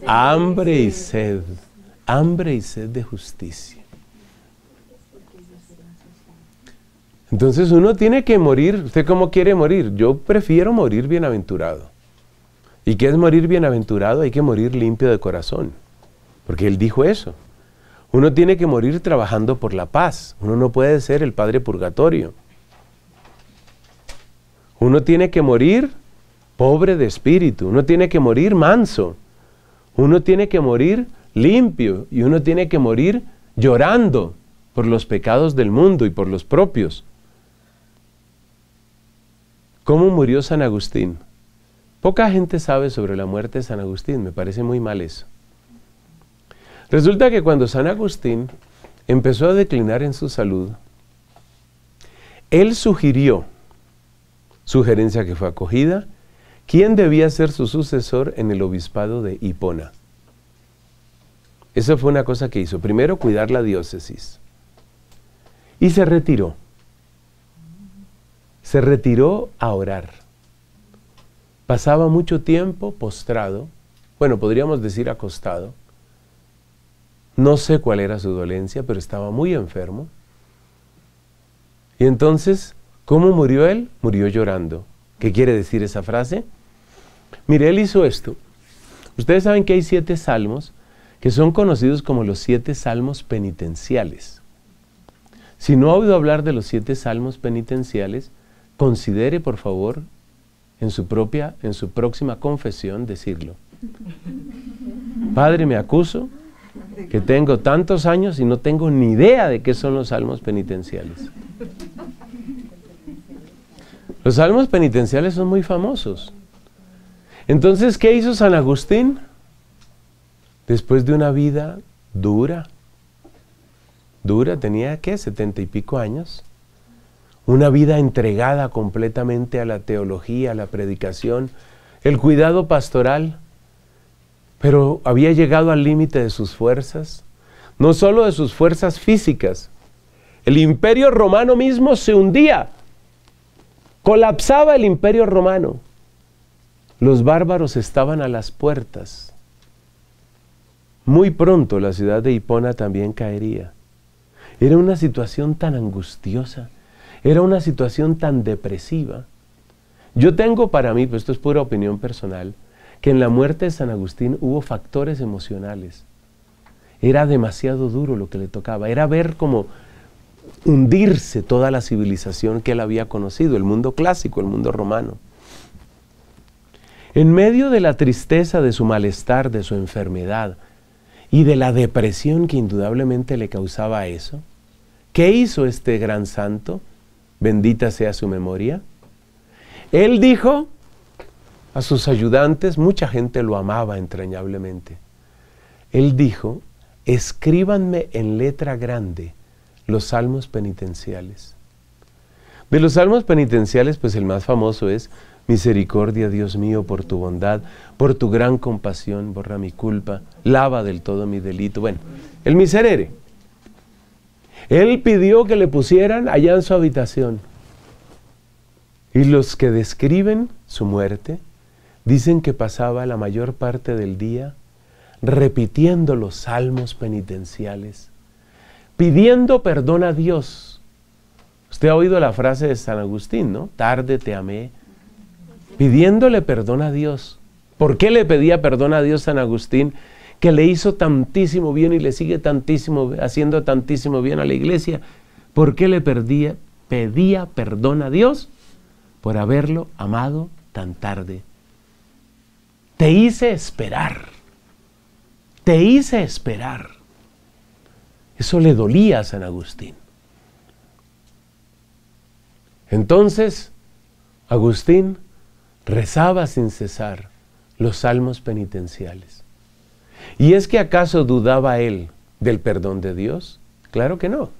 Hambre y sed. Hambre y sed de justicia. Entonces uno tiene que morir. ¿Usted cómo quiere morir? Yo prefiero morir bienaventurado. ¿Y qué es morir bienaventurado? Hay que morir limpio de corazón, porque él dijo eso. Uno tiene que morir trabajando por la paz. Uno no puede ser el padre purgatorio. Uno tiene que morir pobre de espíritu. Uno tiene que morir manso. Uno tiene que morir limpio. Y uno tiene que morir llorando por los pecados del mundo y por los propios. ¿Cómo murió San Agustín? Poca gente sabe sobre la muerte de San Agustín. Me parece muy mal eso. Resulta que cuando San Agustín empezó a declinar en su salud, él sugirió, sugerencia que fue acogida, quién debía ser su sucesor en el obispado de Hipona. Esa fue una cosa que hizo. Primero, cuidar la diócesis. Y se retiró. Se retiró a orar. Pasaba mucho tiempo postrado, bueno, podríamos decir acostado. No sé cuál era su dolencia, pero estaba muy enfermo. Y entonces, ¿cómo murió él? Murió llorando. ¿Qué quiere decir esa frase? Mire, él hizo esto. Ustedes saben que hay 7 salmos que son conocidos como los 7 salmos penitenciales. Si no ha oído hablar de los 7 salmos penitenciales, considere, por favor, en su próxima confesión decirlo. Padre, me acuso que tengo tantos años y no tengo ni idea de qué son los salmos penitenciales. Los salmos penitenciales son muy famosos. Entonces, ¿qué hizo San Agustín? Después de una vida dura, tenía, ¿qué? 70 y pico años. Una vida entregada completamente a la teología, a la predicación, el cuidado pastoral. Pero había llegado al límite de sus fuerzas, no solo de sus fuerzas físicas. El Imperio Romano mismo se hundía, colapsaba el Imperio Romano. Los bárbaros estaban a las puertas. Muy pronto la ciudad de Hipona también caería. Era una situación tan angustiosa, era una situación tan depresiva. Yo tengo para mí, pues esto es pura opinión personal, que en la muerte de San Agustín hubo factores emocionales. Era demasiado duro lo que le tocaba. Era ver cómo hundirse toda la civilización que él había conocido, el mundo clásico, el mundo romano. En medio de la tristeza, de su malestar, de su enfermedad y de la depresión que indudablemente le causaba eso, ¿qué hizo este gran santo? Bendita sea su memoria. Él dijo a sus ayudantes, mucha gente lo amaba entrañablemente. Él dijo: escríbanme en letra grande los salmos penitenciales. De los salmos penitenciales, pues el más famoso es: misericordia, Dios mío, por tu bondad, por tu gran compasión, borra mi culpa, lava del todo mi delito. Bueno, el miserere. Él pidió que le pusieran allá en su habitación. Y los que describen su muerte dicen que pasaba la mayor parte del día repitiendo los salmos penitenciales, pidiendo perdón a Dios. Usted ha oído la frase de San Agustín, ¿no? Tarde te amé. Pidiéndole perdón a Dios. ¿Por qué le pedía perdón a Dios San Agustín, que le hizo tantísimo bien y le sigue tantísimo, haciendo tantísimo bien a la iglesia? ¿Por qué le pedía perdón a Dios? Por haberlo amado tan tarde. Te hice esperar. Te hice esperar. Eso le dolía a San Agustín. Entonces, Agustín rezaba sin cesar los salmos penitenciales. ¿Y es que acaso dudaba él del perdón de Dios? Claro que no.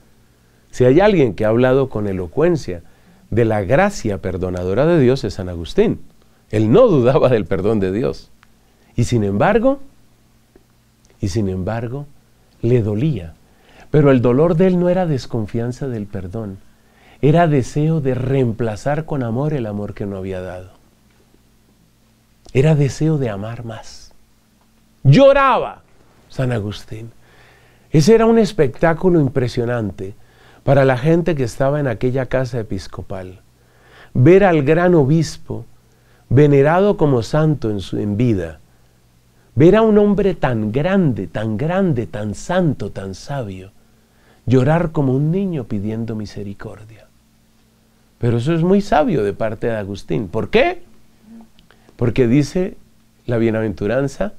Si hay alguien que ha hablado con elocuencia de la gracia perdonadora de Dios, es San Agustín. Él no dudaba del perdón de Dios. Y sin embargo, le dolía. Pero el dolor de él no era desconfianza del perdón, era deseo de reemplazar con amor el amor que no había dado. Era deseo de amar más. Lloraba San Agustín. Ese era un espectáculo impresionante para la gente que estaba en aquella casa episcopal. Ver al gran obispo, venerado como santo en vida, ver a un hombre tan grande, tan santo, tan sabio, llorar como un niño pidiendo misericordia. Pero eso es muy sabio de parte de Agustín. ¿Por qué? Porque dice la bienaventuranza,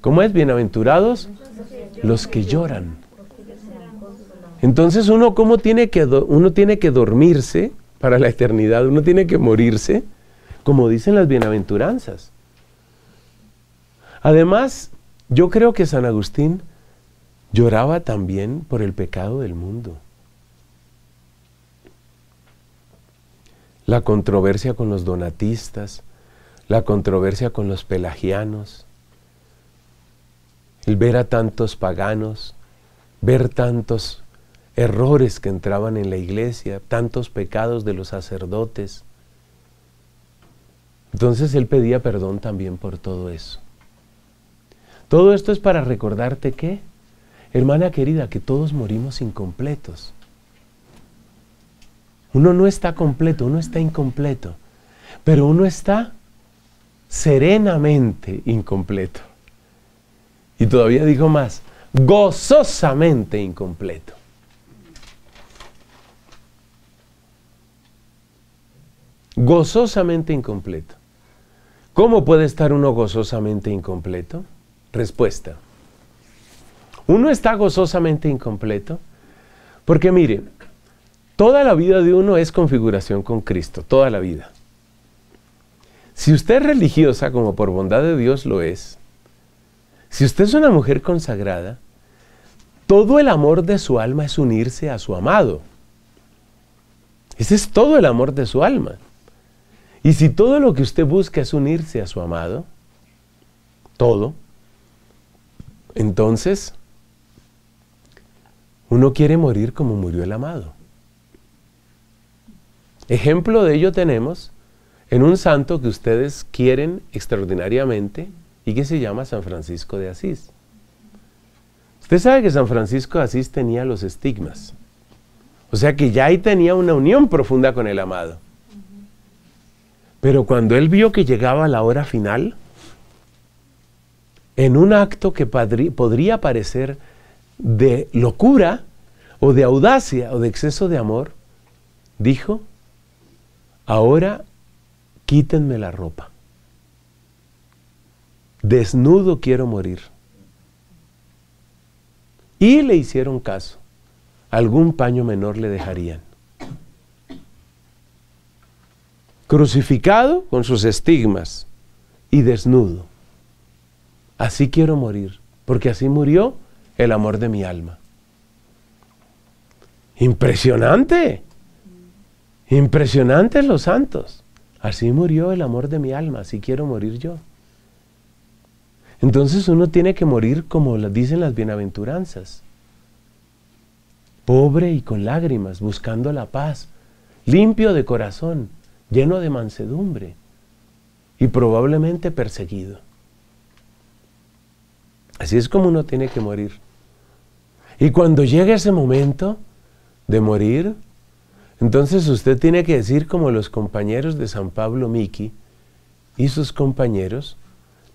¿cómo es? Bienaventurados los que lloran. Entonces uno tiene que dormirse para la eternidad, uno tiene que morirse, como dicen las bienaventuranzas. Además, yo creo que San Agustín lloraba también por el pecado del mundo. La controversia con los donatistas, la controversia con los pelagianos, el ver a tantos paganos, ver tantos errores que entraban en la iglesia, tantos pecados de los sacerdotes. Entonces él pedía perdón también por todo eso. Todo esto es para recordarte que, hermana querida, que todos morimos incompletos. Uno no está completo, uno está incompleto, pero uno está serenamente incompleto. Y todavía digo más, gozosamente incompleto. Gozosamente incompleto. ¿Cómo puede estar uno gozosamente incompleto? Respuesta. Uno está gozosamente incompleto porque, mire, toda la vida de uno es configuración con Cristo, toda la vida. Si usted es religiosa, como por bondad de Dios lo es, si usted es una mujer consagrada, todo el amor de su alma es unirse a su amado. Ese es todo el amor de su alma. Y si todo lo que usted busca es unirse a su amado, todo, entonces, uno quiere morir como murió el amado. Ejemplo de ello tenemos en un santo que ustedes quieren extraordinariamente y que se llama San Francisco de Asís. Usted sabe que San Francisco de Asís tenía los estigmas. O sea que ya ahí tenía una unión profunda con el amado. Pero cuando él vio que llegaba la hora final, en un acto que podría parecer de locura, o de audacia, o de exceso de amor, dijo, ahora quítenme la ropa. Desnudo quiero morir. Y le hicieron caso. Algún paño menor le dejarían. Crucificado con sus estigmas y desnudo. Así quiero morir, porque así murió el amor de mi alma. Impresionante, impresionantes los santos. Así murió el amor de mi alma, así quiero morir yo. Entonces uno tiene que morir como dicen las bienaventuranzas. Pobre y con lágrimas, buscando la paz, limpio de corazón, lleno de mansedumbre y probablemente perseguido. Así es como uno tiene que morir. Y cuando llegue ese momento de morir, entonces usted tiene que decir como los compañeros de San Pablo Miki y sus compañeros,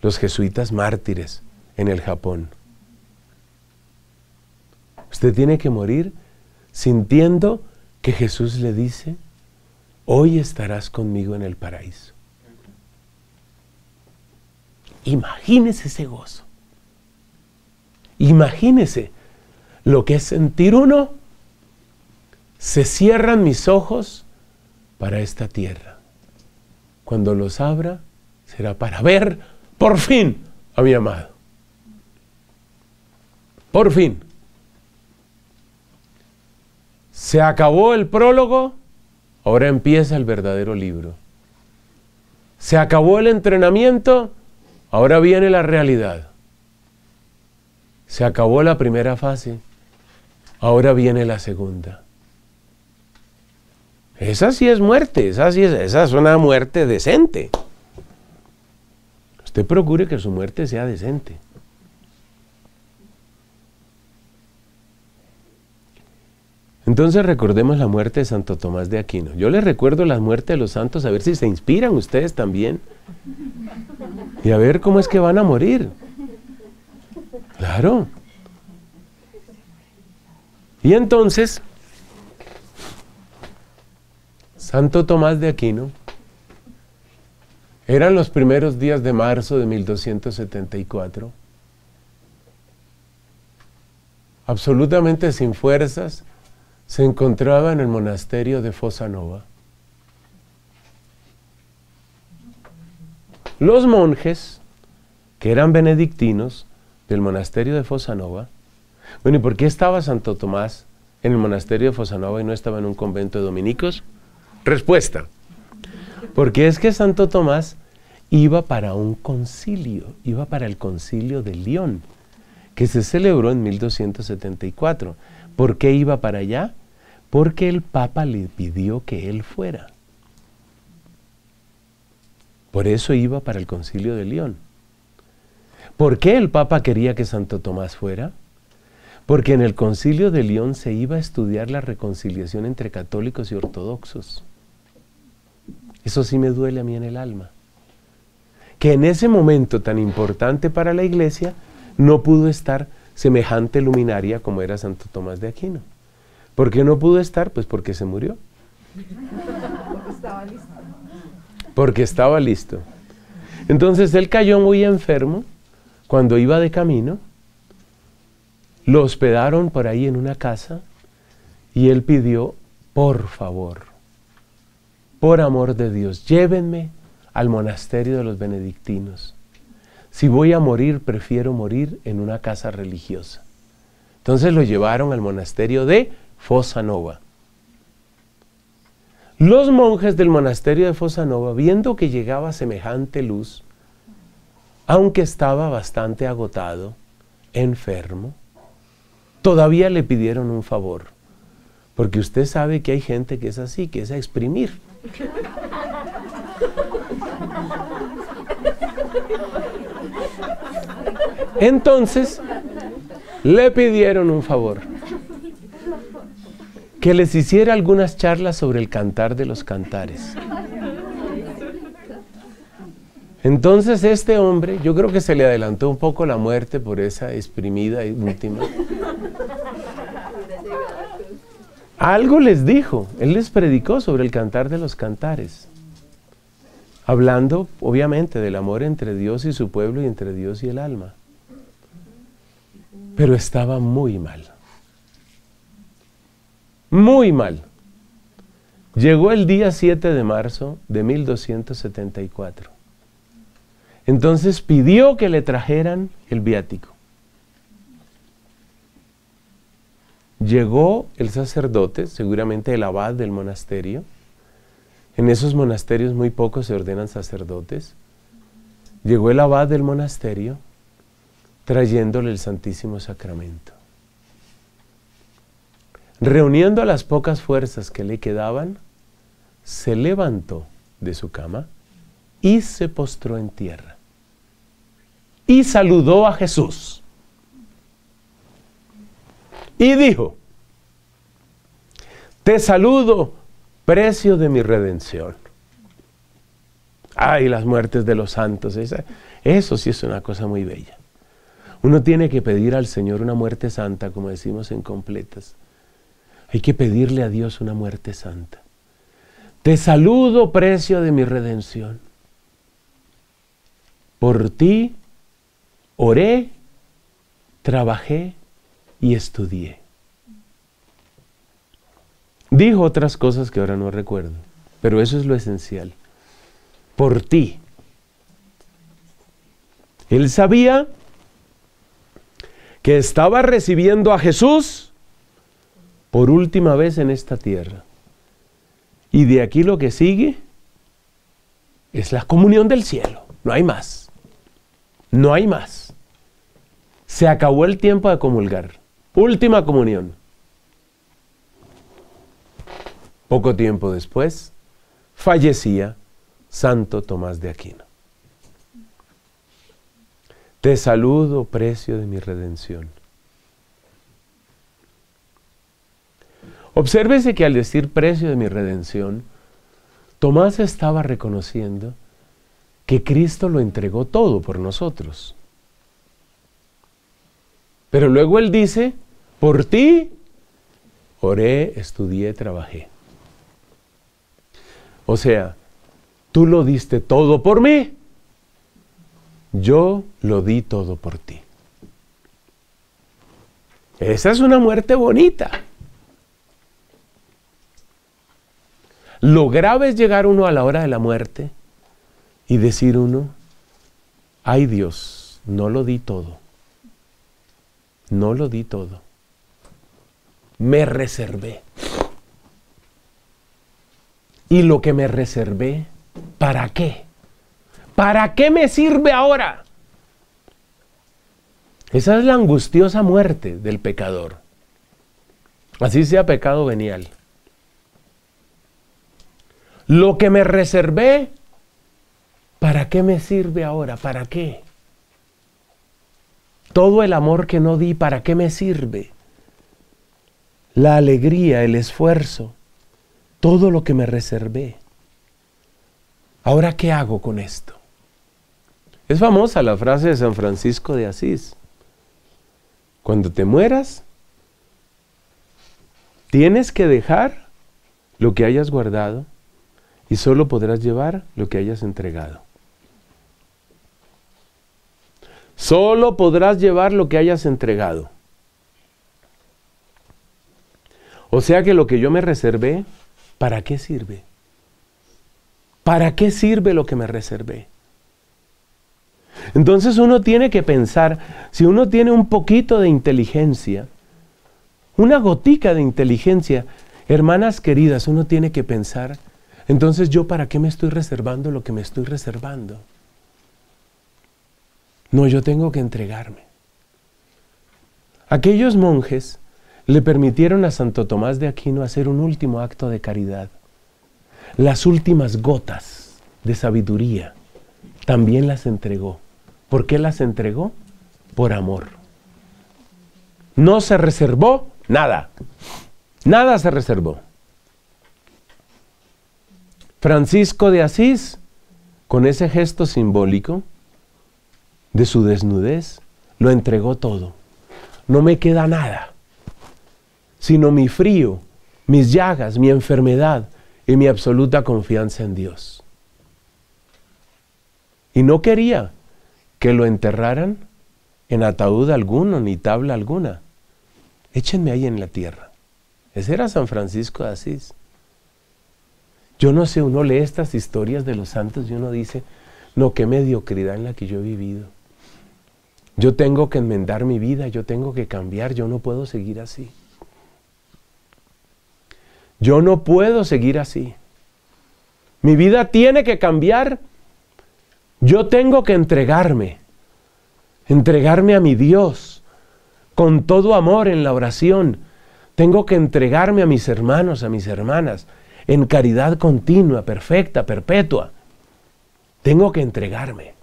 los jesuitas mártires en el Japón. Usted tiene que morir sintiendo que Jesús le dice, hoy estarás conmigo en el paraíso. Imagínese ese gozo. Imagínese lo que es sentir uno, se cierran mis ojos para esta tierra. Cuando los abra, será para ver por fin a mi amado. Por fin. Se acabó el prólogo, ahora empieza el verdadero libro. Se acabó el entrenamiento, ahora viene la realidad. Se acabó la primera fase, ahora viene la segunda. Esa sí es muerte, esa es una muerte decente. Usted procure que su muerte sea decente. Entonces recordemos la muerte de Santo Tomás de Aquino. Yo les recuerdo la muerte de los santos, a ver si se inspiran ustedes también. Y a ver cómo es que van a morir. Claro. Y entonces, Santo Tomás de Aquino, eran los primeros días de marzo de 1274. Absolutamente sin fuerzas, se encontraba en el monasterio de Fosanova. Los monjes, que eran benedictinos del monasterio de Fosanova, bueno, ¿y por qué estaba Santo Tomás en el monasterio de Fosanova y no estaba en un convento de dominicos? Respuesta: porque es que Santo Tomás iba para un concilio, iba para el concilio de León, que se celebró en 1274. ¿Por qué iba para allá? Porque el Papa le pidió que él fuera. Por eso iba para el concilio de León. ¿Por qué el Papa quería que Santo Tomás fuera? Porque en el concilio de León se iba a estudiar la reconciliación entre católicos y ortodoxos. Eso sí me duele a mí en el alma. Que en ese momento tan importante para la Iglesia no pudo estar semejante luminaria como era Santo Tomás de Aquino. ¿Por qué no pudo estar? Pues porque se murió. Porque estaba listo. Entonces él cayó muy enfermo cuando iba de camino. Lo hospedaron por ahí en una casa y él pidió, por favor, por amor de Dios, llévenme al monasterio de los benedictinos. Si voy a morir, prefiero morir en una casa religiosa. Entonces lo llevaron al monasterio de Fosanova. Los monjes del monasterio de Fosanova, viendo que llegaba semejante luz, aunque estaba bastante agotado, enfermo, todavía le pidieron un favor. Porque usted sabe que hay gente que es así, que es a exprimir. Entonces, le pidieron un favor, que les hiciera algunas charlas sobre el cantar de los cantares. Entonces este hombre, yo creo que se le adelantó un poco la muerte por esa exprimida y última. Algo les dijo, él les predicó sobre el cantar de los cantares. Hablando, obviamente, del amor entre Dios y su pueblo y entre Dios y el alma. Pero estaba muy mal. Muy mal. Llegó el día 7 de marzo de 1274. Entonces pidió que le trajeran el viático. Llegó el sacerdote, seguramente el abad del monasterio. En esos monasterios muy pocos se ordenan sacerdotes. Llegó el abad del monasterio trayéndole el Santísimo Sacramento. Reuniendo las pocas fuerzas que le quedaban, se levantó de su cama y se postró en tierra. Y saludó a Jesús. Y dijo: te saludo, precio de mi redención. Ay, las muertes de los santos, eso sí es una cosa muy bella. Uno tiene que pedir al Señor una muerte santa, como decimos en completas. Hay que pedirle a Dios una muerte santa. Te saludo, precio de mi redención. Por ti oré, trabajé y estudié. Dijo otras cosas que ahora no recuerdo, pero eso es lo esencial. Por ti. Él sabía que estaba recibiendo a Jesús por última vez en esta tierra. Y de aquí lo que sigue es la comunión del cielo. No hay más. No hay más. Se acabó el tiempo de comulgar. Última comunión. Poco tiempo después, fallecía Santo Tomás de Aquino. Te saludo, precio de mi redención. Obsérvese que al decir precio de mi redención, Tomás estaba reconociendo que Cristo lo entregó todo por nosotros. Pero luego él dice, por ti oré, estudié, trabajé. O sea, tú lo diste todo por mí, yo lo di todo por ti. Esa es una muerte bonita. Lo grave es llegar uno a la hora de la muerte y decir uno, ay Dios, no lo di todo. No lo di todo. Me reservé. Y lo que me reservé, ¿para qué? ¿Para qué me sirve ahora? Esa es la angustiosa muerte del pecador. Así sea pecado venial. Lo que me reservé, ¿para qué me sirve ahora? ¿Para qué? Todo el amor que no di, ¿para qué me sirve? La alegría, el esfuerzo, todo lo que me reservé. ¿Ahora qué hago con esto? Es famosa la frase de San Francisco de Asís. Cuando te mueras, tienes que dejar lo que hayas guardado y solo podrás llevar lo que hayas entregado. Solo podrás llevar lo que hayas entregado. O sea que lo que yo me reservé, ¿para qué sirve? ¿Para qué sirve lo que me reservé? Entonces uno tiene que pensar, si uno tiene un poquito de inteligencia, una gotica de inteligencia, hermanas queridas, uno tiene que pensar, entonces yo ¿para qué me estoy reservando lo que me estoy reservando? No, yo tengo que entregarme. Aquellos monjes le permitieron a Santo Tomás de Aquino hacer un último acto de caridad. Las últimas gotas de sabiduría también las entregó. ¿Por qué las entregó? Por amor. No se reservó nada. Nada se reservó. Francisco de Asís, con ese gesto simbólico de su desnudez, lo entregó todo. No me queda nada, sino mi frío, mis llagas, mi enfermedad y mi absoluta confianza en Dios. Y no quería que lo enterraran en ataúd alguno, ni tabla alguna. Échenme ahí en la tierra. Ese era San Francisco de Asís. Yo no sé, uno lee estas historias de los santos y uno dice, no, qué mediocridad en la que yo he vivido. Yo tengo que enmendar mi vida, yo tengo que cambiar, yo no puedo seguir así. Yo no puedo seguir así. Mi vida tiene que cambiar. Yo tengo que entregarme. Entregarme a mi Dios con todo amor en la oración. Tengo que entregarme a mis hermanos, a mis hermanas, en caridad continua, perfecta, perpetua. Tengo que entregarme.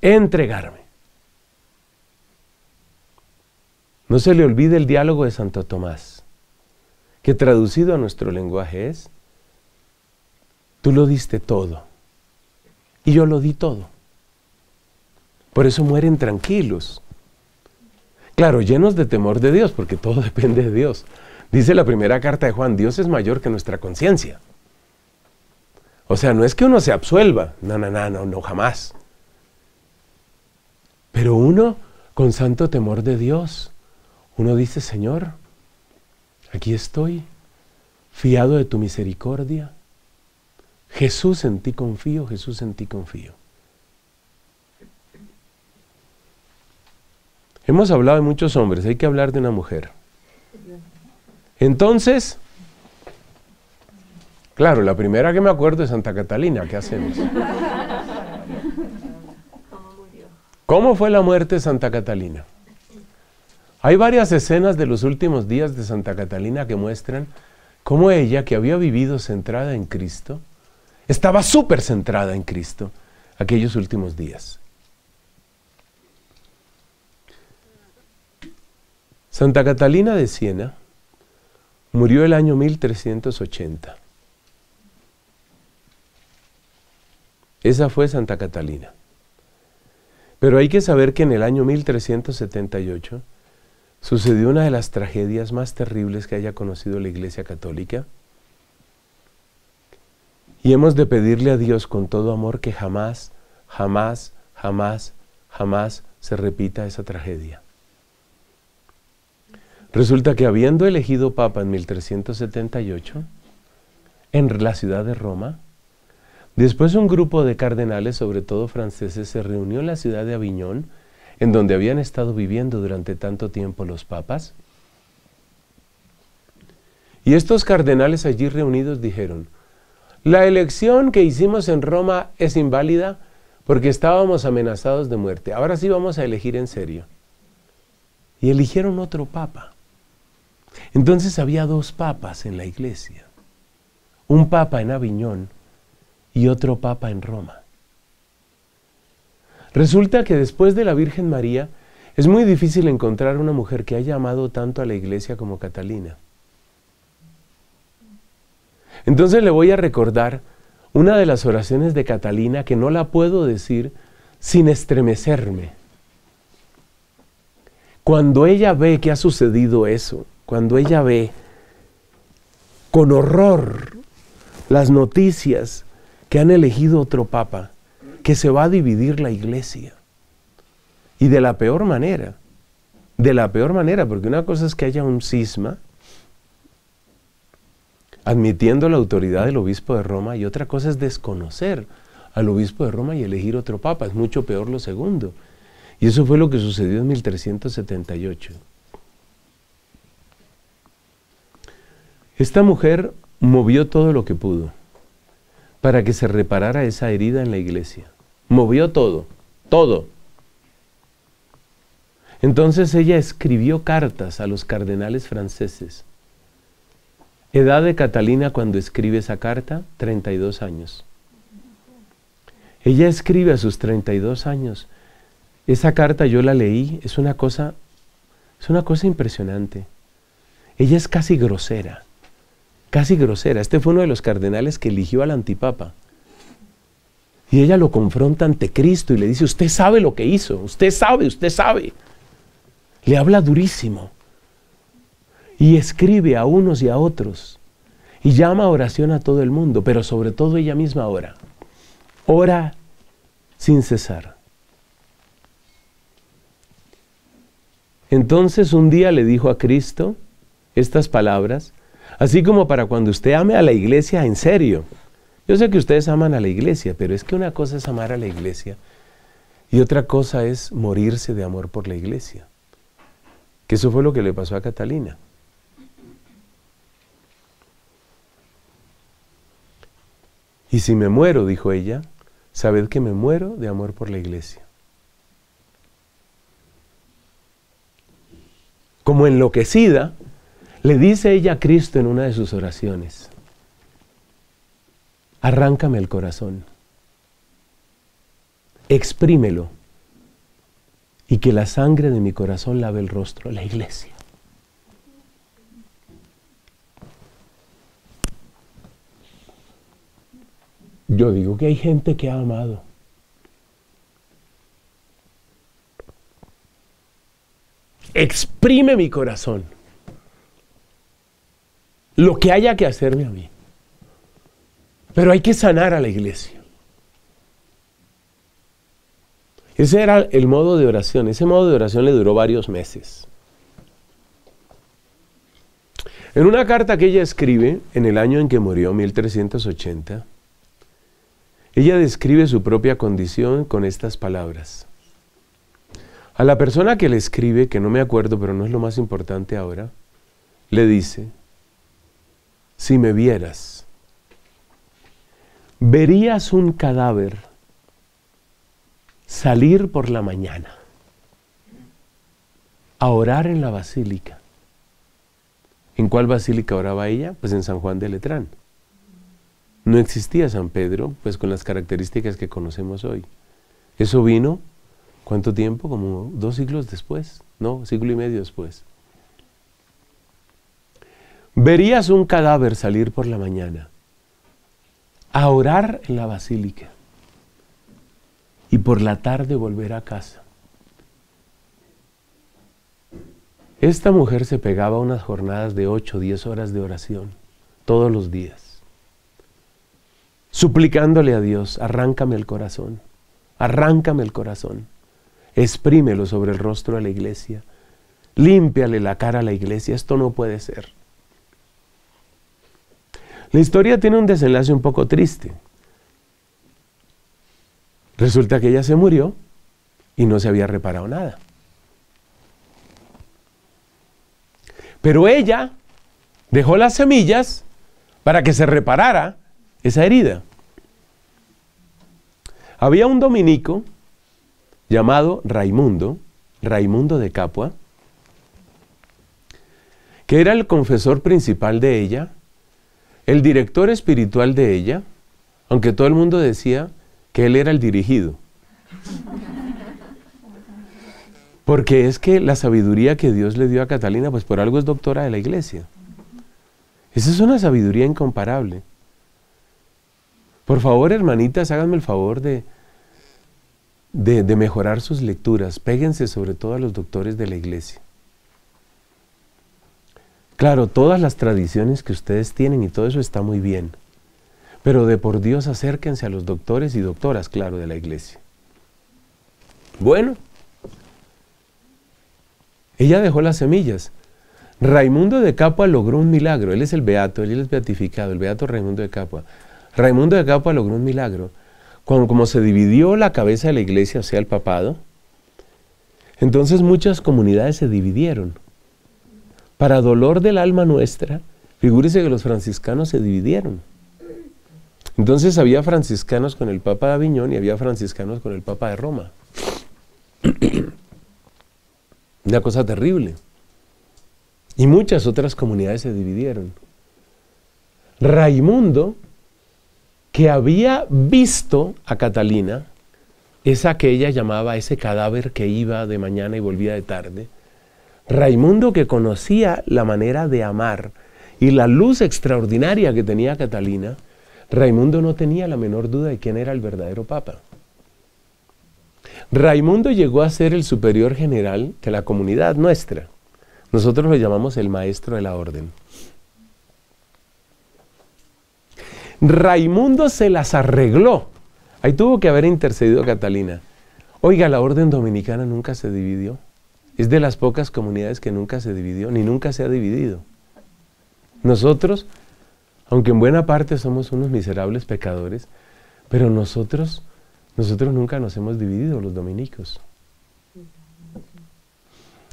Entregarme. No se le olvide el diálogo de Santo Tomás, que traducido a nuestro lenguaje es, tú lo diste todo, y yo lo di todo. Por eso mueren tranquilos. Claro, llenos de temor de Dios, porque todo depende de Dios. Dice la primera carta de Juan, Dios es mayor que nuestra conciencia. O sea, no es que uno se absuelva, no, jamás. Pero uno, con santo temor de Dios, uno dice, Señor, aquí estoy, fiado de tu misericordia. Jesús, en ti confío, Jesús, en ti confío. Hemos hablado de muchos hombres, hay que hablar de una mujer. Entonces, claro, la primera que me acuerdo es Santa Catalina. ¿Qué hacemos? ¿Cómo fue la muerte de Santa Catalina? Hay varias escenas de los últimos días de Santa Catalina que muestran cómo ella, que había vivido centrada en Cristo, estaba súper centrada en Cristo aquellos últimos días. Santa Catalina de Siena murió el año 1380. Esa fue Santa Catalina. Pero hay que saber que en el año 1378 sucedió una de las tragedias más terribles que haya conocido la Iglesia Católica. Y hemos de pedirle a Dios con todo amor que jamás, jamás, jamás, jamás se repita esa tragedia. Resulta que habiendo elegido Papa en 1378, en la ciudad de Roma, después un grupo de cardenales, sobre todo franceses, se reunió en la ciudad de Aviñón, en donde habían estado viviendo durante tanto tiempo los papas. Y estos cardenales allí reunidos dijeron: la elección que hicimos en Roma es inválida porque estábamos amenazados de muerte. Ahora sí vamos a elegir en serio. Y eligieron otro papa. Entonces había dos papas en la iglesia. Un papa en Aviñón y otro papa en Roma. Resulta que después de la Virgen María, es muy difícil encontrar una mujer que haya amado tanto a la Iglesia como Catalina. Entonces le voy a recordar una de las oraciones de Catalina que no la puedo decir sin estremecerme. Cuando ella ve que ha sucedido eso, cuando ella ve con horror las noticias que han elegido otro papa, que se va a dividir la iglesia. Y de la peor manera. De la peor manera, porque una cosa es que haya un cisma, admitiendo la autoridad del obispo de Roma, y otra cosa es desconocer al obispo de Roma y elegir otro papa. Es mucho peor lo segundo. Y eso fue lo que sucedió en 1378. Esta mujer movió todo lo que pudo para que se reparara esa herida en la iglesia. Movió todo, todo. Entonces ella escribió cartas a los cardenales franceses. Edad de Catalina cuando escribe esa carta, 32 años. Ella escribe a sus 32 años. Esa carta yo la leí, es una cosa impresionante. Ella es casi grosera, casi grosera. Este fue uno de los cardenales que eligió al antipapa. Y ella lo confronta ante Cristo y le dice: usted sabe lo que hizo, usted sabe. Le habla durísimo. Y escribe a unos y a otros. Y llama a oración a todo el mundo, pero sobre todo ella misma ora. Ora sin cesar. Entonces un día le dijo a Cristo estas palabras, así como para cuando usted ame a la iglesia en serio. Yo sé que ustedes aman a la iglesia, pero es que una cosa es amar a la iglesia y otra cosa es morirse de amor por la iglesia. Que eso fue lo que le pasó a Catalina. Y si me muero, dijo ella, sabed que me muero de amor por la iglesia. Como enloquecida, le dice ella a Cristo en una de sus oraciones: arráncame el corazón, exprímelo, y que la sangre de mi corazón lave el rostro de la iglesia. Yo digo que hay gente que ha amado. Exprime mi corazón. Lo que haya que hacerme a mí. Pero hay que sanar a la iglesia. Ese era el modo de oración. Ese modo de oración le duró varios meses. En una carta que ella escribe, en el año en que murió, 1380, ella describe su propia condición con estas palabras: A la persona que le escribe, que no me acuerdo, pero no es lo más importante ahora, le dice: si me vieras, verías un cadáver salir por la mañana a orar en la basílica. ¿En cuál basílica oraba ella? Pues en San Juan de Letrán. No existía San Pedro, pues con las características que conocemos hoy. Eso vino, ¿cuánto tiempo? Como 2 siglos después, no, 1,5 siglo después. Verías un cadáver salir por la mañana a orar en la basílica y por la tarde volver a casa. Esta mujer se pegaba unas jornadas de 8 o 10 horas de oración todos los días, suplicándole a Dios: arráncame el corazón, exprímelo sobre el rostro de la iglesia, límpiale la cara a la iglesia, esto no puede ser. La historia tiene un desenlace un poco triste. Resulta que ella se murió y no se había reparado nada. Pero ella dejó las semillas para que se reparara esa herida. Había un dominico llamado Raimundo de Capua, que era el confesor principal de ella, el director espiritual de ella, aunque todo el mundo decía que él era el dirigido. Porque es que la sabiduría que Dios le dio a Catalina, pues por algo es doctora de la iglesia. Esa es una sabiduría incomparable. Por favor, hermanitas, háganme el favor de mejorar sus lecturas. Péguense sobre todo a los doctores de la iglesia. Claro, todas las tradiciones que ustedes tienen y todo eso está muy bien. Pero de por Dios, acérquense a los doctores y doctoras, claro, de la iglesia. Bueno, ella dejó las semillas. Raimundo de Capua logró un milagro. Él es el beato, él es beatificado, el beato Raimundo de Capua. Raimundo de Capua logró un milagro. Cuando, como se dividió la cabeza de la iglesia, o sea, el papado, entonces muchas comunidades se dividieron. Para dolor del alma nuestra, figúrese que los franciscanos se dividieron. Entonces había franciscanos con el Papa de Aviñón y había franciscanos con el Papa de Roma. Una cosa terrible. Y muchas otras comunidades se dividieron. Raimundo, que había visto a Catalina, esa que ella llamaba ese cadáver que iba de mañana y volvía de tarde, Raimundo que conocía la manera de amar y la luz extraordinaria que tenía Catalina, Raimundo no tenía la menor duda de quién era el verdadero Papa. Raimundo llegó a ser el superior general de la comunidad nuestra. Nosotros lo llamamos el maestro de la orden. Raimundo se las arregló. Ahí tuvo que haber intercedido Catalina. Oiga, la orden dominicana nunca se dividió. Es de las pocas comunidades que nunca se dividió, ni nunca se ha dividido. Nosotros, aunque en buena parte somos unos miserables pecadores, pero nosotros nunca nos hemos dividido, los dominicos.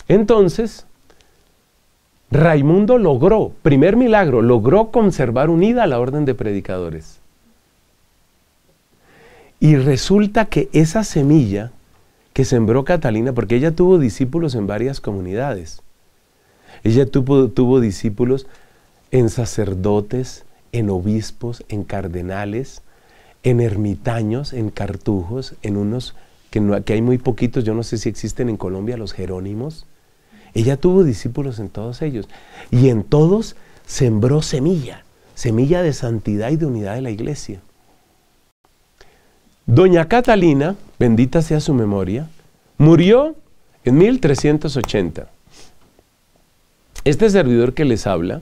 Entonces, Raimundo logró, primer milagro, logró conservar unida la orden de predicadores. Y resulta que esa semilla que sembró Catalina, porque ella tuvo discípulos en varias comunidades, ella tuvo discípulos en sacerdotes, en obispos, en cardenales, en ermitaños, en cartujos, en unos que hay muy poquitos, yo no sé si existen en Colombia, los jerónimos. Ella tuvo discípulos en todos ellos, y en todos sembró semilla, semilla de santidad y de unidad de la iglesia. Doña Catalina, bendita sea su memoria, murió en 1380. Este servidor que les habla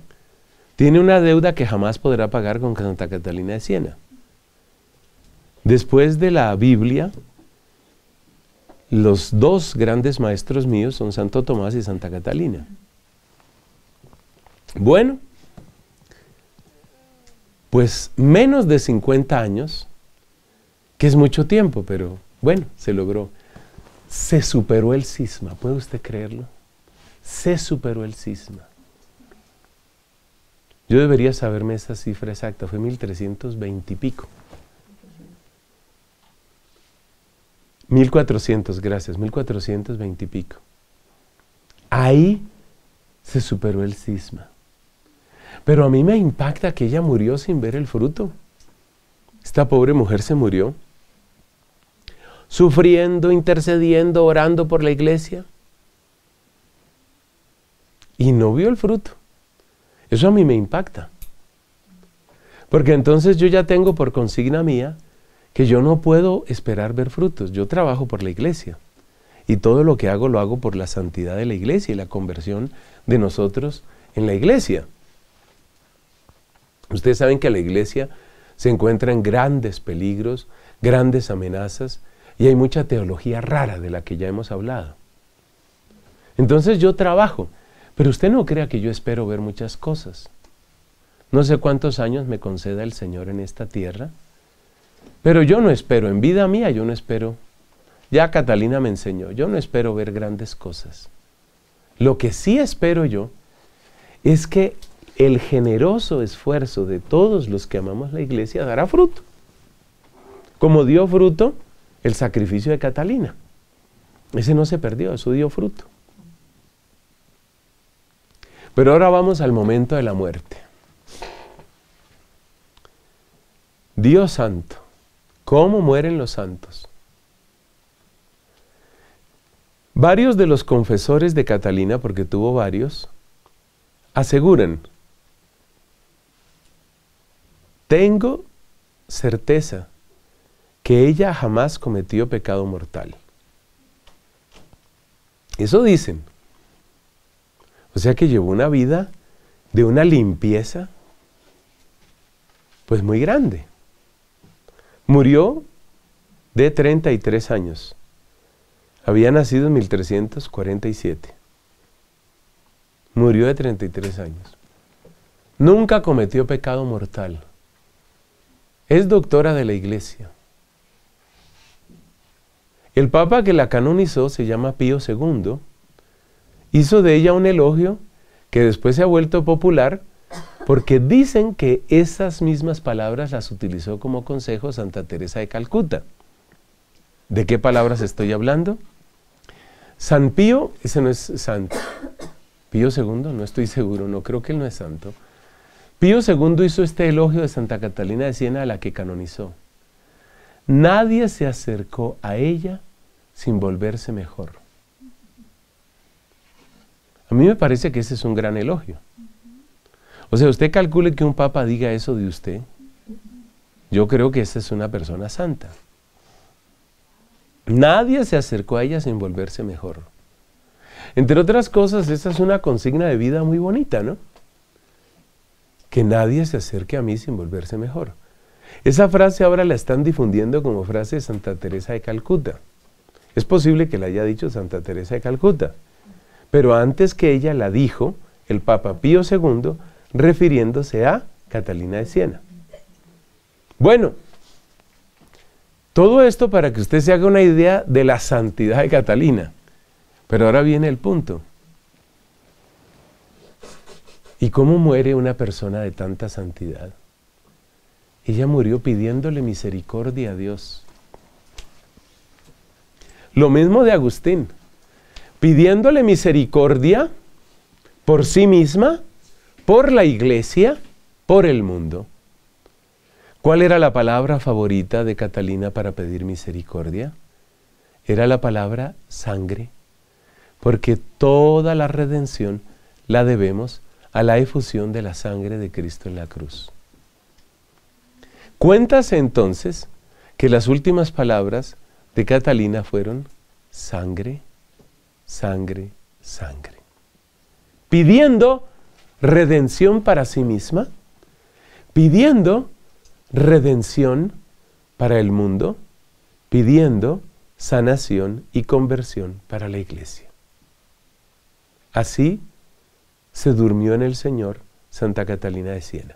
tiene una deuda que jamás podrá pagar con Santa Catalina de Siena. Después de la Biblia, los dos grandes maestros míos son Santo Tomás y Santa Catalina. Bueno, pues menos de 50 años, que es mucho tiempo, pero bueno, se logró. se superó el cisma. ¿Puede usted creerlo? Se superó el cisma. Yo debería saberme esa cifra exacta, fue 1320 y pico. 1400, gracias, 1420 y pico. Ahí se superó el cisma. Pero a mí me impacta que ella murió sin ver el fruto. Esta pobre mujer se murió sufriendo, intercediendo, orando por la iglesia, y no vio el fruto. Eso a mí me impacta, porque entonces yo ya tengo por consigna mía que yo no puedo esperar ver frutos. Yo trabajo por la iglesia y todo lo que hago lo hago por la santidad de la iglesia y la conversión de nosotros en la iglesia. Ustedes saben que la iglesia se encuentra en grandes peligros, grandes amenazas, y hay mucha teología rara de la que ya hemos hablado. Entonces yo trabajo. Pero usted no crea que yo espero ver muchas cosas. No sé cuántos años me conceda el Señor en esta tierra, pero yo no espero, en vida mía yo no espero. Ya Catalina me enseñó, yo no espero ver grandes cosas. Lo que sí espero yo es que el generoso esfuerzo de todos los que amamos la iglesia dará fruto. Como dio fruto el sacrificio de Catalina. Ese no se perdió, eso dio fruto. Pero ahora vamos al momento de la muerte. Dios santo, ¿cómo mueren los santos? Varios de los confesores de Catalina, porque tuvo varios, aseguran: tengo certeza que ella jamás cometió pecado mortal. Eso dicen. O sea que llevó una vida de una limpieza pues muy grande. Murió de 33 años. Había nacido en 1347. Murió de 33 años. Nunca cometió pecado mortal. Es doctora de la iglesia. El papa que la canonizó se llama Pío II. Hizo de ella un elogio que después se ha vuelto popular, porque dicen que esas mismas palabras las utilizó como consejo Santa Teresa de Calcuta. ¿De qué palabras estoy hablando? San Pío, ese no es santo. Pío II, no estoy seguro, no creo que él no es santo. Pío II hizo este elogio de Santa Catalina de Siena, a la que canonizó. Nadie se acercó a ella sin volverse mejor. A mí me parece que ese es un gran elogio. O sea, usted calcule que un papa diga eso de usted. Yo creo que esa es una persona santa. Nadie se acercó a ella sin volverse mejor. Entre otras cosas, esa es una consigna de vida muy bonita, ¿no? Que nadie se acerque a mí sin volverse mejor. Esa frase ahora la están difundiendo como frase de Santa Teresa de Calcuta. Es posible que la haya dicho Santa Teresa de Calcuta. Pero antes que ella la dijo el Papa Pío II, refiriéndose a Catalina de Siena. Bueno, todo esto para que usted se haga una idea de la santidad de Catalina. Pero ahora viene el punto. ¿Y cómo muere una persona de tanta santidad? Ella murió pidiéndole misericordia a Dios. Lo mismo de Agustín. Pidiéndole misericordia por sí misma, por la iglesia, por el mundo. ¿Cuál era la palabra favorita de Catalina para pedir misericordia? Era la palabra sangre, porque toda la redención la debemos a la efusión de la sangre de Cristo en la cruz. Cuéntase entonces que las últimas palabras de Catalina fueron sangre, sangre, sangre. Pidiendo redención para sí misma, pidiendo redención para el mundo, pidiendo sanación y conversión para la iglesia. Así se durmió en el Señor Santa Catalina de Siena.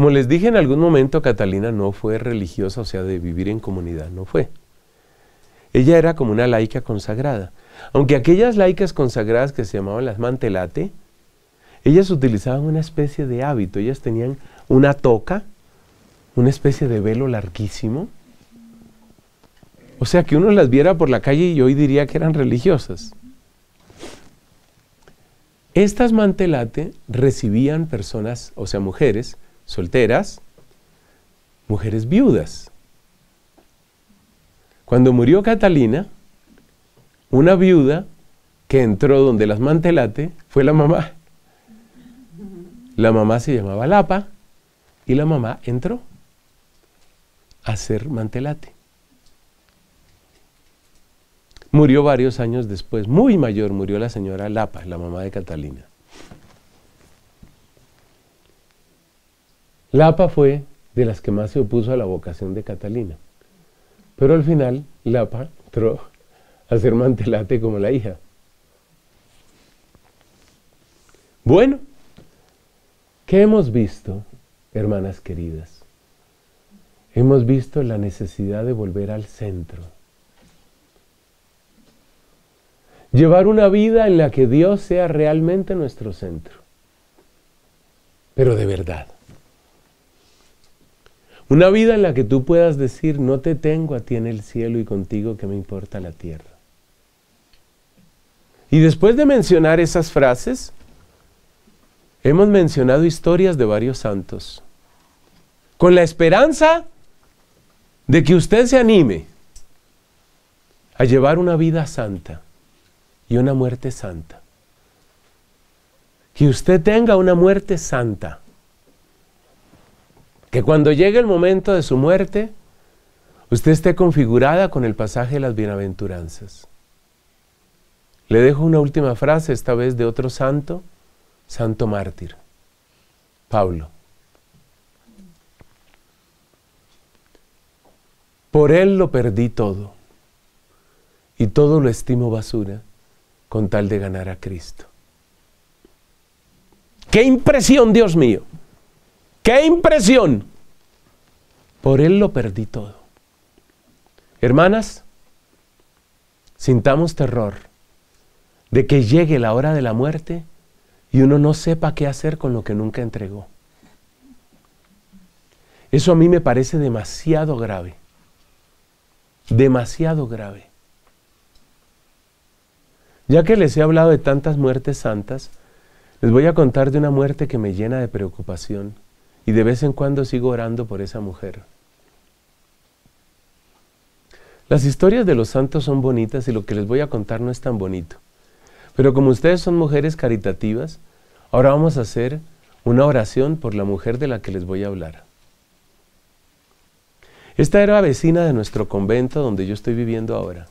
Como les dije en algún momento, Catalina no fue religiosa, o sea, de vivir en comunidad, no fue. Ella era como una laica consagrada. Aunque aquellas laicas consagradas que se llamaban las mantelate, ellas utilizaban una especie de hábito, ellas tenían una toca, una especie de velo larguísimo. O sea, que uno las viera por la calle y hoy diría que eran religiosas. Estas mantelate recibían personas, o sea, mujeres solteras, mujeres viudas. Cuando murió Catalina, una viuda que entró donde las mantelate fue la mamá. La mamá se llamaba Lapa y la mamá entró a ser mantelate. Murió varios años después, muy mayor, murió la señora Lapa, la mamá de Catalina. Lapa fue de las que más se opuso a la vocación de Catalina. Pero al final, Lapa entró a ser mantelate como la hija. Bueno, ¿qué hemos visto, hermanas queridas? Hemos visto la necesidad de volver al centro. Llevar una vida en la que Dios sea realmente nuestro centro. Pero de verdad. Una vida en la que tú puedas decir, no te tengo a ti en el cielo y contigo que me importa la tierra. Y después de mencionar esas frases, hemos mencionado historias de varios santos. Con la esperanza de que usted se anime a llevar una vida santa. Y una muerte santa. Que usted tenga una muerte santa. Que cuando llegue el momento de su muerte, usted esté configurada con el pasaje de las bienaventuranzas. Le dejo una última frase, esta vez de otro santo, santo mártir, Pablo. Por él lo perdí todo, y todo lo estimo basura, con tal de ganar a Cristo. ¡Qué impresión, Dios mío! ¡Qué impresión! Por él lo perdí todo. Hermanas, sintamos terror de que llegue la hora de la muerte y uno no sepa qué hacer con lo que nunca entregó. Eso a mí me parece demasiado grave. Demasiado grave. Ya que les he hablado de tantas muertes santas, les voy a contar de una muerte que me llena de preocupación y de vez en cuando sigo orando por esa mujer. Las historias de los santos son bonitas y lo que les voy a contar no es tan bonito. Pero como ustedes son mujeres caritativas, ahora vamos a hacer una oración por la mujer de la que les voy a hablar. Esta era vecina de nuestro convento donde yo estoy viviendo ahora.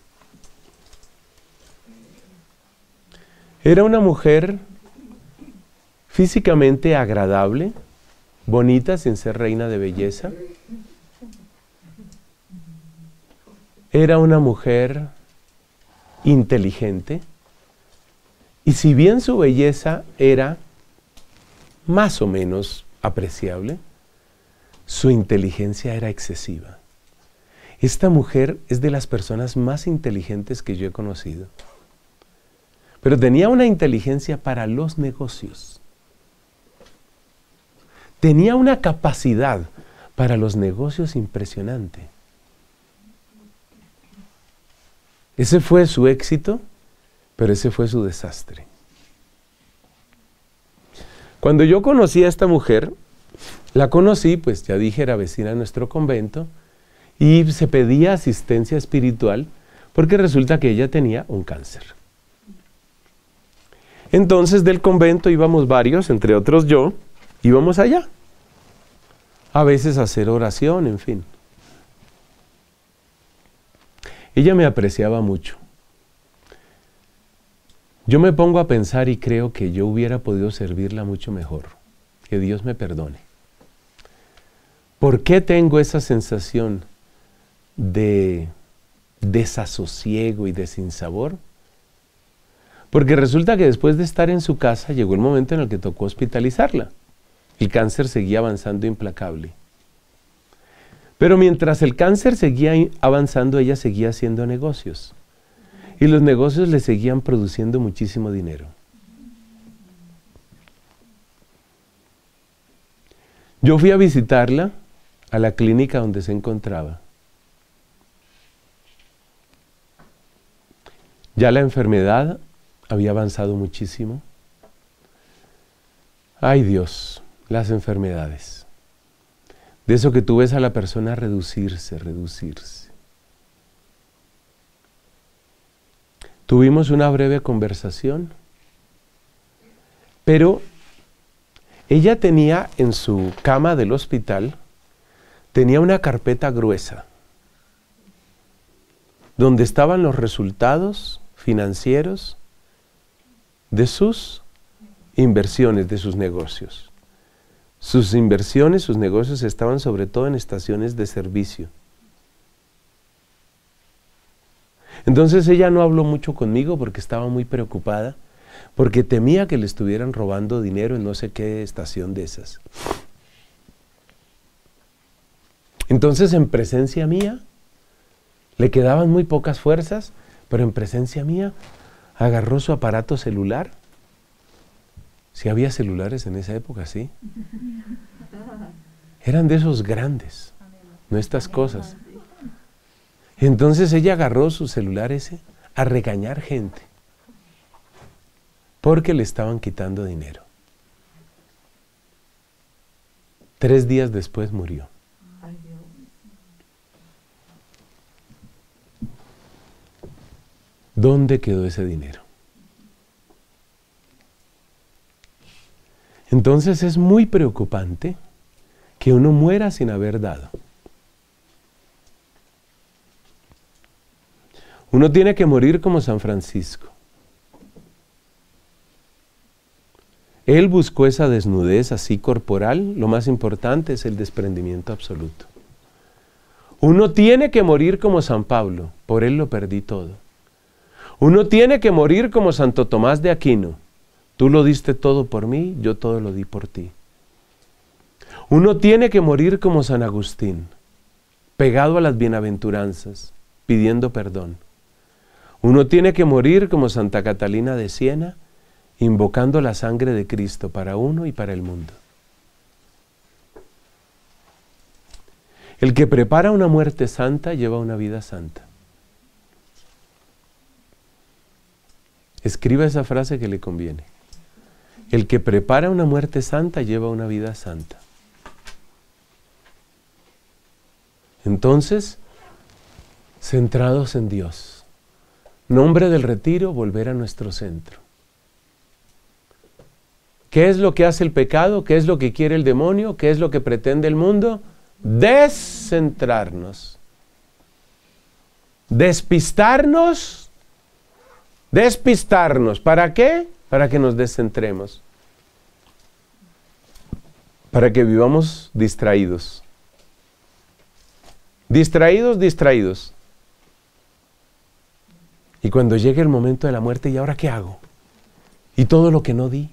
Era una mujer físicamente agradable, bonita, sin ser reina de belleza. Era una mujer inteligente. Y si bien su belleza era más o menos apreciable, su inteligencia era excesiva. Esta mujer es de las personas más inteligentes que yo he conocido. Pero tenía una inteligencia para los negocios. Tenía una capacidad para los negocios impresionante. Ese fue su éxito, pero ese fue su desastre. Cuando yo conocí a esta mujer, la conocí, pues ya dije, era vecina de nuestro convento, y se pedía asistencia espiritual, porque resulta que ella tenía un cáncer. Entonces del convento íbamos varios, entre otros yo, íbamos allá. A veces a hacer oración, en fin. Ella me apreciaba mucho. Yo me pongo a pensar y creo que yo hubiera podido servirla mucho mejor. Que Dios me perdone. ¿Por qué tengo esa sensación de desasosiego y de sinsabor? Porque resulta que después de estar en su casa, llegó el momento en el que tocó hospitalizarla. El cáncer seguía avanzando implacable. Pero mientras el cáncer seguía avanzando, ella seguía haciendo negocios. Y los negocios le seguían produciendo muchísimo dinero. Yo fui a visitarla a la clínica donde se encontraba. Ya la enfermedad había avanzado muchísimo. Ay Dios, las enfermedades. De eso que tú ves a la persona reducirse. Tuvimos una breve conversación, pero ella tenía en su cama del hospital, tenía una carpeta gruesa, donde estaban los resultados financieros de sus inversiones, de sus negocios. Sus inversiones, sus negocios estaban sobre todo en estaciones de servicio. Entonces ella no habló mucho conmigo porque estaba muy preocupada, porque temía que le estuvieran robando dinero en no sé qué estación de esas. Entonces en presencia mía, le quedaban muy pocas fuerzas, pero en presencia mía agarró su aparato celular. Si había celulares en esa época, sí. Eran de esos grandes, no estas cosas. Entonces ella agarró su celular ese a regañar gente, porque le estaban quitando dinero. 3 días después murió. ¿Dónde quedó ese dinero? Entonces es muy preocupante que uno muera sin haber dado. Uno tiene que morir como San Francisco. Él buscó esa desnudez así corporal, lo más importante es el desprendimiento absoluto. Uno tiene que morir como San Pablo, por él lo perdí todo. Uno tiene que morir como Santo Tomás de Aquino. Tú lo diste todo por mí, yo todo lo di por ti. Uno tiene que morir como San Agustín, pegado a las bienaventuranzas, pidiendo perdón. Uno tiene que morir como Santa Catalina de Siena, invocando la sangre de Cristo para uno y para el mundo. El que prepara una muerte santa lleva una vida santa. Escriba esa frase que le conviene. El que prepara una muerte santa lleva una vida santa. Entonces, centrados en Dios. Nombre del retiro, volver a nuestro centro. ¿Qué es lo que hace el pecado? ¿Qué es lo que quiere el demonio? ¿Qué es lo que pretende el mundo? Descentrarnos. Despistarnos. Despistarnos. ¿Para qué? Para que nos descentremos. Para que vivamos distraídos. Distraídos. Y cuando llegue el momento de la muerte, ¿y ahora qué hago? Y todo lo que no di.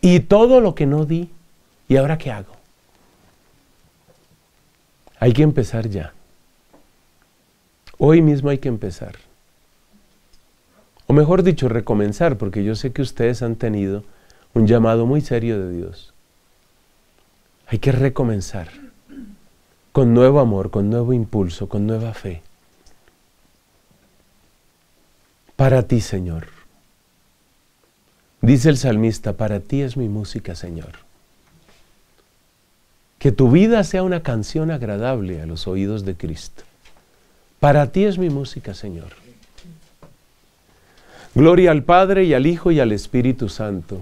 ¿Y ahora qué hago? Hay que empezar ya. Hoy mismo hay que empezar. O mejor dicho, recomenzar, porque yo sé que ustedes han tenido un llamado muy serio de Dios. Hay que recomenzar con nuevo amor, con nuevo impulso, con nueva fe. Para ti, Señor. Dice el salmista, para ti es mi música, Señor. Que tu vida sea una canción agradable a los oídos de Cristo. Para ti es mi música, Señor. Gloria al Padre, y al Hijo, y al Espíritu Santo.